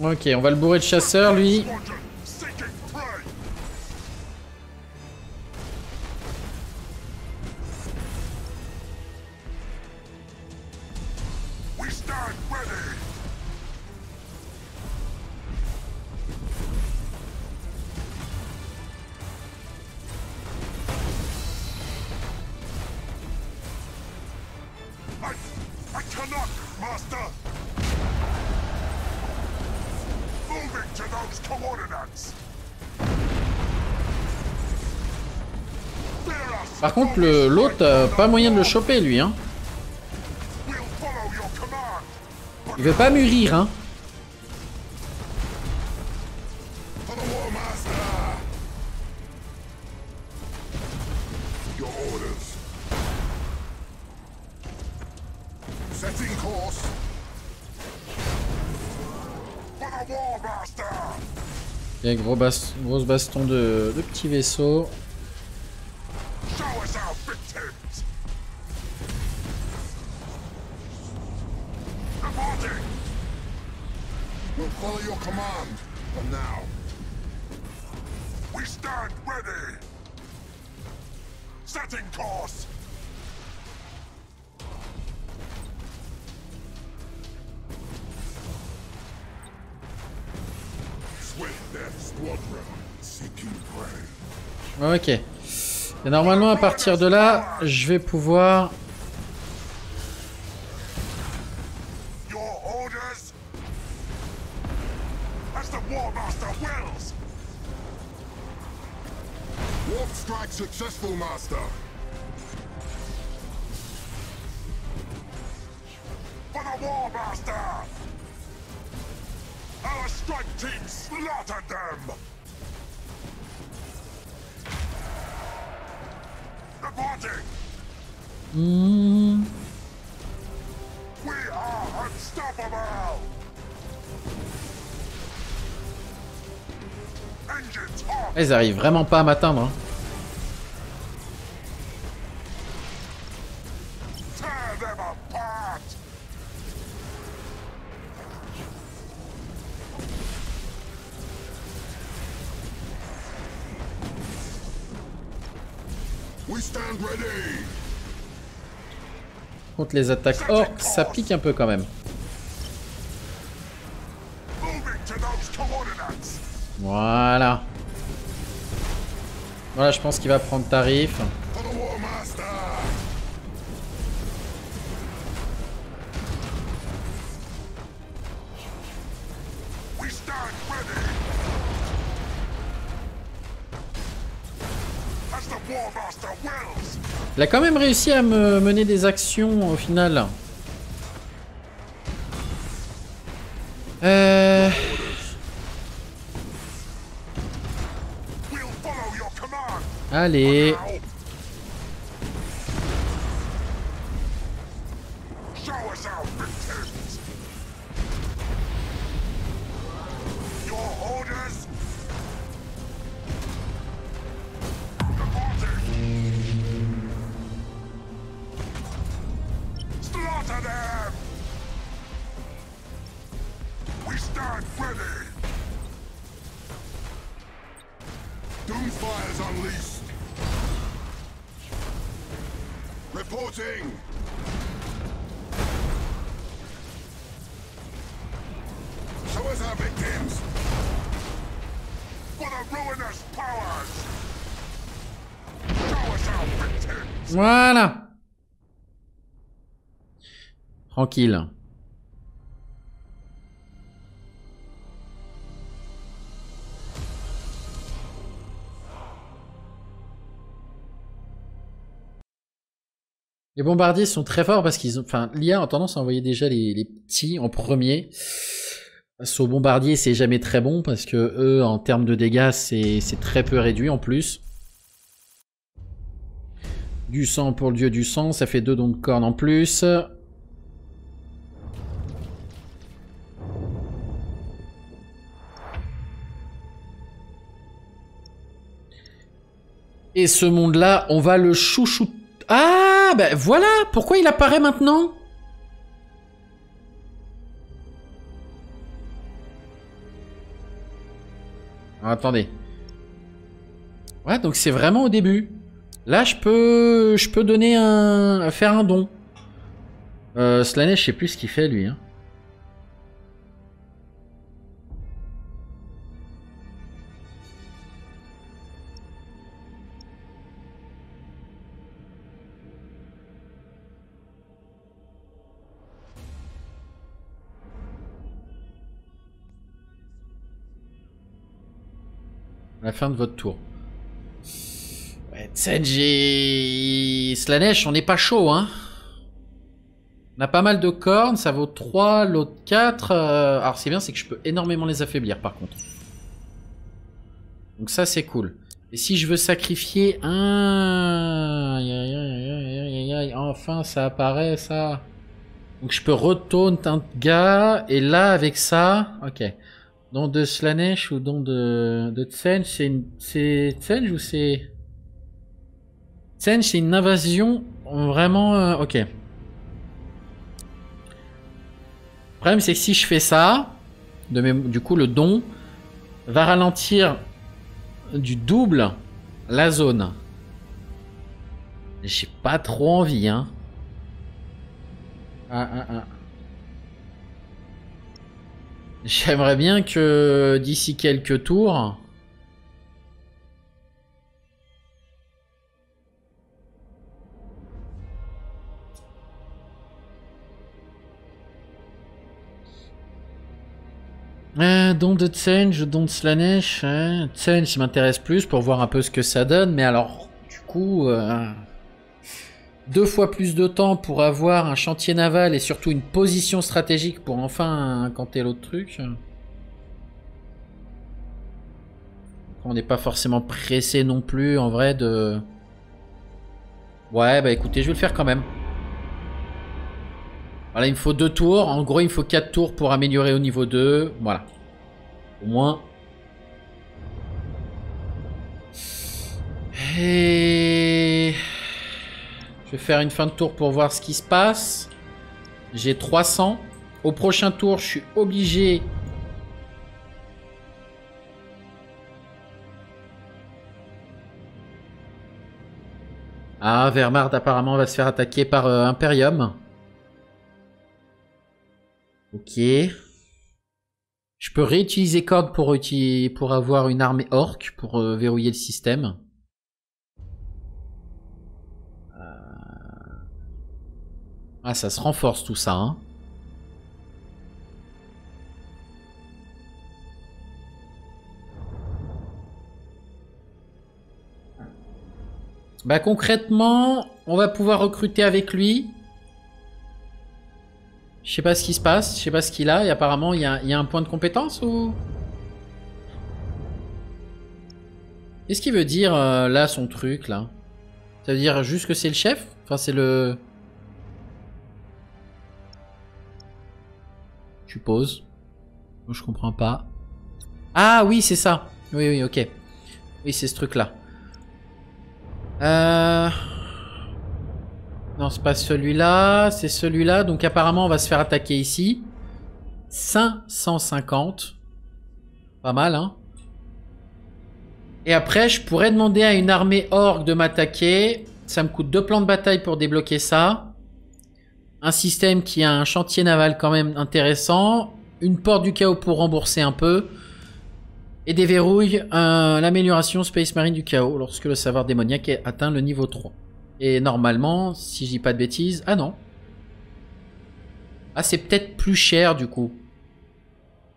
Ok, on va le bourrer de chasseur, lui. Change coordinates. Par contre, l'autre, pas moyen de le choper, lui, hein. Il veut pas mûrir, hein. Il y a gros bas gros baston de, de petit vaisseau. Ok. Et normalement, à partir de là, je vais pouvoir... Ils arrivent vraiment pas à m'atteindre. Hein. Contre les attaques orques, ça pique un peu quand même. Voilà. Voilà, je pense qu'il va prendre tarif. Il a quand même réussi à me mener des actions au final. Euh... Allez. Voilà. Tranquille. Les bombardiers sont très forts parce qu'ils ont, enfin, l'I A a tendance à envoyer déjà les, les petits en premier. Sauf bombardier, c'est jamais très bon parce que eux, en termes de dégâts, c'est très peu réduit en plus. Du sang pour le dieu du sang, ça fait deux dons de cornes en plus. Et ce monde-là, on va le chouchou... Ah, ben bah voilà. Pourquoi il apparaît maintenant? Ah, attendez. Ouais, donc c'est vraiment au début. Là, je peux, je peux donner un, faire un don. Euh, Slaanesh, je sais plus ce qu'il fait lui. Hein. à la fin de votre tour. Ouais, Tzeentch et Slaanesh, on n'est pas chaud, hein. On a pas mal de cornes, ça vaut trois, l'autre quatre. Euh... Alors, c'est bien, c'est que je peux énormément les affaiblir, par contre. Donc ça, c'est cool. Et si je veux sacrifier un... Enfin, ça apparaît, ça. Donc je peux retourner un gars, et là, avec ça... Ok. Don de Slaanesh ou don de, de Tzeentch, c'est une... Tzeentch ou c'est... Tzeentch, c'est une invasion vraiment... Ok. Le problème, c'est que si je fais ça, de mes... du coup, le don va ralentir... du double la zone. J'ai pas trop envie, hein. Ah, ah, ah. J'aimerais bien que d'ici quelques tours... Euh, don de Tzeentch, don de Slaanesh. Hein. Tzeentch m'intéresse plus pour voir un peu ce que ça donne. Mais alors, du coup, euh, deux fois plus de temps pour avoir un chantier naval et surtout une position stratégique pour enfin incanter l'autre truc. On n'est pas forcément pressé non plus, en vrai, de... Ouais, bah écoutez, je vais le faire quand même. Voilà, il me faut deux tours. En gros, il me faut quatre tours pour améliorer au niveau deux. Voilà. Au moins. Et... je vais faire une fin de tour pour voir ce qui se passe. J'ai trois cents. Au prochain tour, je suis obligé... Ah, Wehrmacht apparemment va se faire attaquer par euh, Imperium. Ok. Je peux réutiliser Khorne pour, pour avoir une armée orque, pour euh, verrouiller le système. Euh... Ah, ça se renforce tout ça, hein. Bah concrètement, on va pouvoir recruter avec lui. Je sais pas ce qui se passe, je sais pas ce qu'il a, et apparemment il y a, il y a un point de compétence ou... Qu'est-ce qu'il veut dire euh, là son truc là? Ça veut dire juste que c'est le chef? Enfin c'est le... Je suppose. Moi je comprends pas. Ah oui c'est ça. Oui oui ok. Oui c'est ce truc là. Euh... Non, c'est pas celui-là, c'est celui-là. Donc apparemment, on va se faire attaquer ici. cinq cent cinquante. Pas mal, hein. Et après, je pourrais demander à une armée orc de m'attaquer. Ça me coûte deux plans de bataille pour débloquer ça. Un système qui a un chantier naval quand même intéressant. Une porte du chaos pour rembourser un peu. Et déverrouille euh, l'amélioration Space Marine du chaos lorsque le savoir démoniaque atteint le niveau trois. Et normalement, si je dis pas de bêtises... Ah non. Ah, c'est peut-être plus cher, du coup.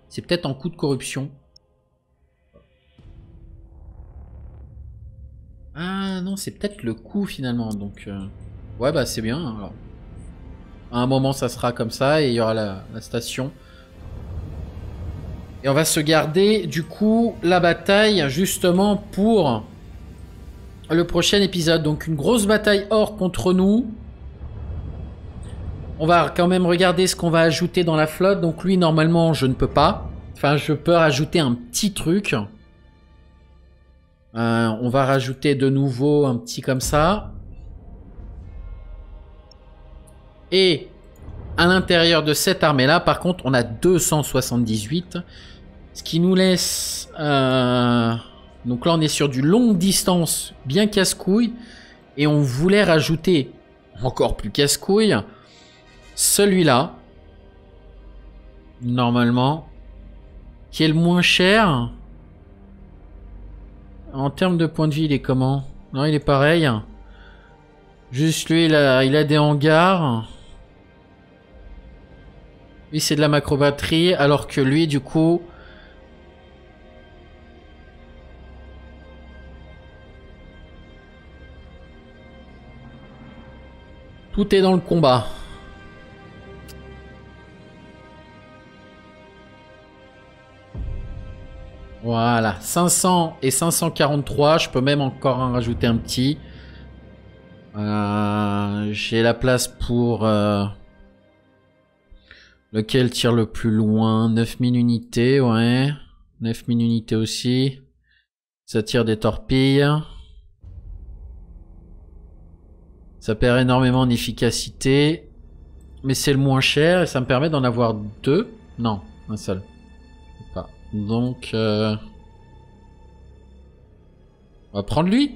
C'est peut-être en coût de corruption. Ah non, c'est peut-être le coût, finalement. Donc, euh... ouais, bah c'est bien. Alors. À un moment, ça sera comme ça et il y aura la, la station. Et on va se garder, du coup, la bataille, justement, pour... le prochain épisode, donc une grosse bataille hors contre nous. On va quand même regarder ce qu'on va ajouter dans la flotte. Donc lui, normalement, je ne peux pas. Enfin, je peux rajouter un petit truc. Euh, on va rajouter de nouveau un petit comme ça. Et à l'intérieur de cette armée-là, par contre, on a deux cent soixante-dix-huit. Ce qui nous laisse... Euh Donc là, on est sur du longue distance, bien casse-couille. Et on voulait rajouter, encore plus casse-couille, celui-là. Normalement. Qui est le moins cher. En termes de points de vie, il est comment? Non, il est pareil. Juste lui, il a, il a des hangars. Lui, c'est de la macrobatterie. Alors que lui, du coup... Tout est dans le combat. Voilà, cinq cents et cinq cent quarante-trois, je peux même encore en rajouter un petit. Euh, j'ai la place pour euh, lequel tire le plus loin, neuf mille unités, ouais, neuf mille unités aussi, ça tire des torpilles, ça perd énormément en efficacité, mais c'est le moins cher et ça me permet d'en avoir deux, non, un seul. Donc, euh... on va prendre lui.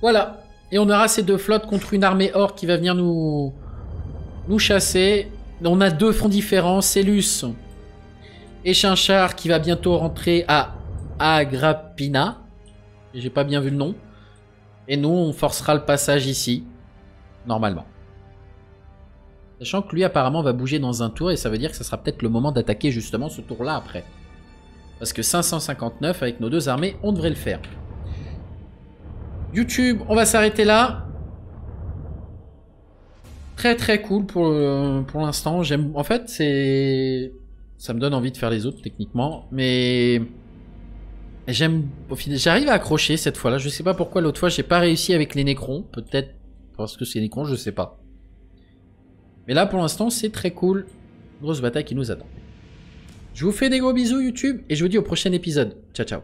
Voilà. Et on aura ces deux flottes contre une armée orque qui va venir nous nous chasser. On a deux fronts différents. Célus et Chinchard qui va bientôt rentrer à Agrapina. J'ai pas bien vu le nom. Et nous, on forcera le passage ici. Normalement. Sachant que lui apparemment va bouger dans un tour et ça veut dire que ça sera peut-être le moment d'attaquer justement ce tour là après. Parce que cinq cent cinquante-neuf avec nos deux armées on devrait le faire. YouTube, on va s'arrêter là. Très très cool pour, le... pour l'instant. J'aime. En fait c'est... ça me donne envie de faire les autres techniquement. Mais j'aime. J'arrive à accrocher cette fois là. Je sais pas pourquoi l'autre fois j'ai pas réussi avec les Nécrons. Peut-être parce que c'est Nécron, je sais pas. Mais là, pour l'instant, c'est très cool. Grosse bataille qui nous attend. Je vous fais des gros bisous, YouTube, et je vous dis au prochain épisode. Ciao, ciao.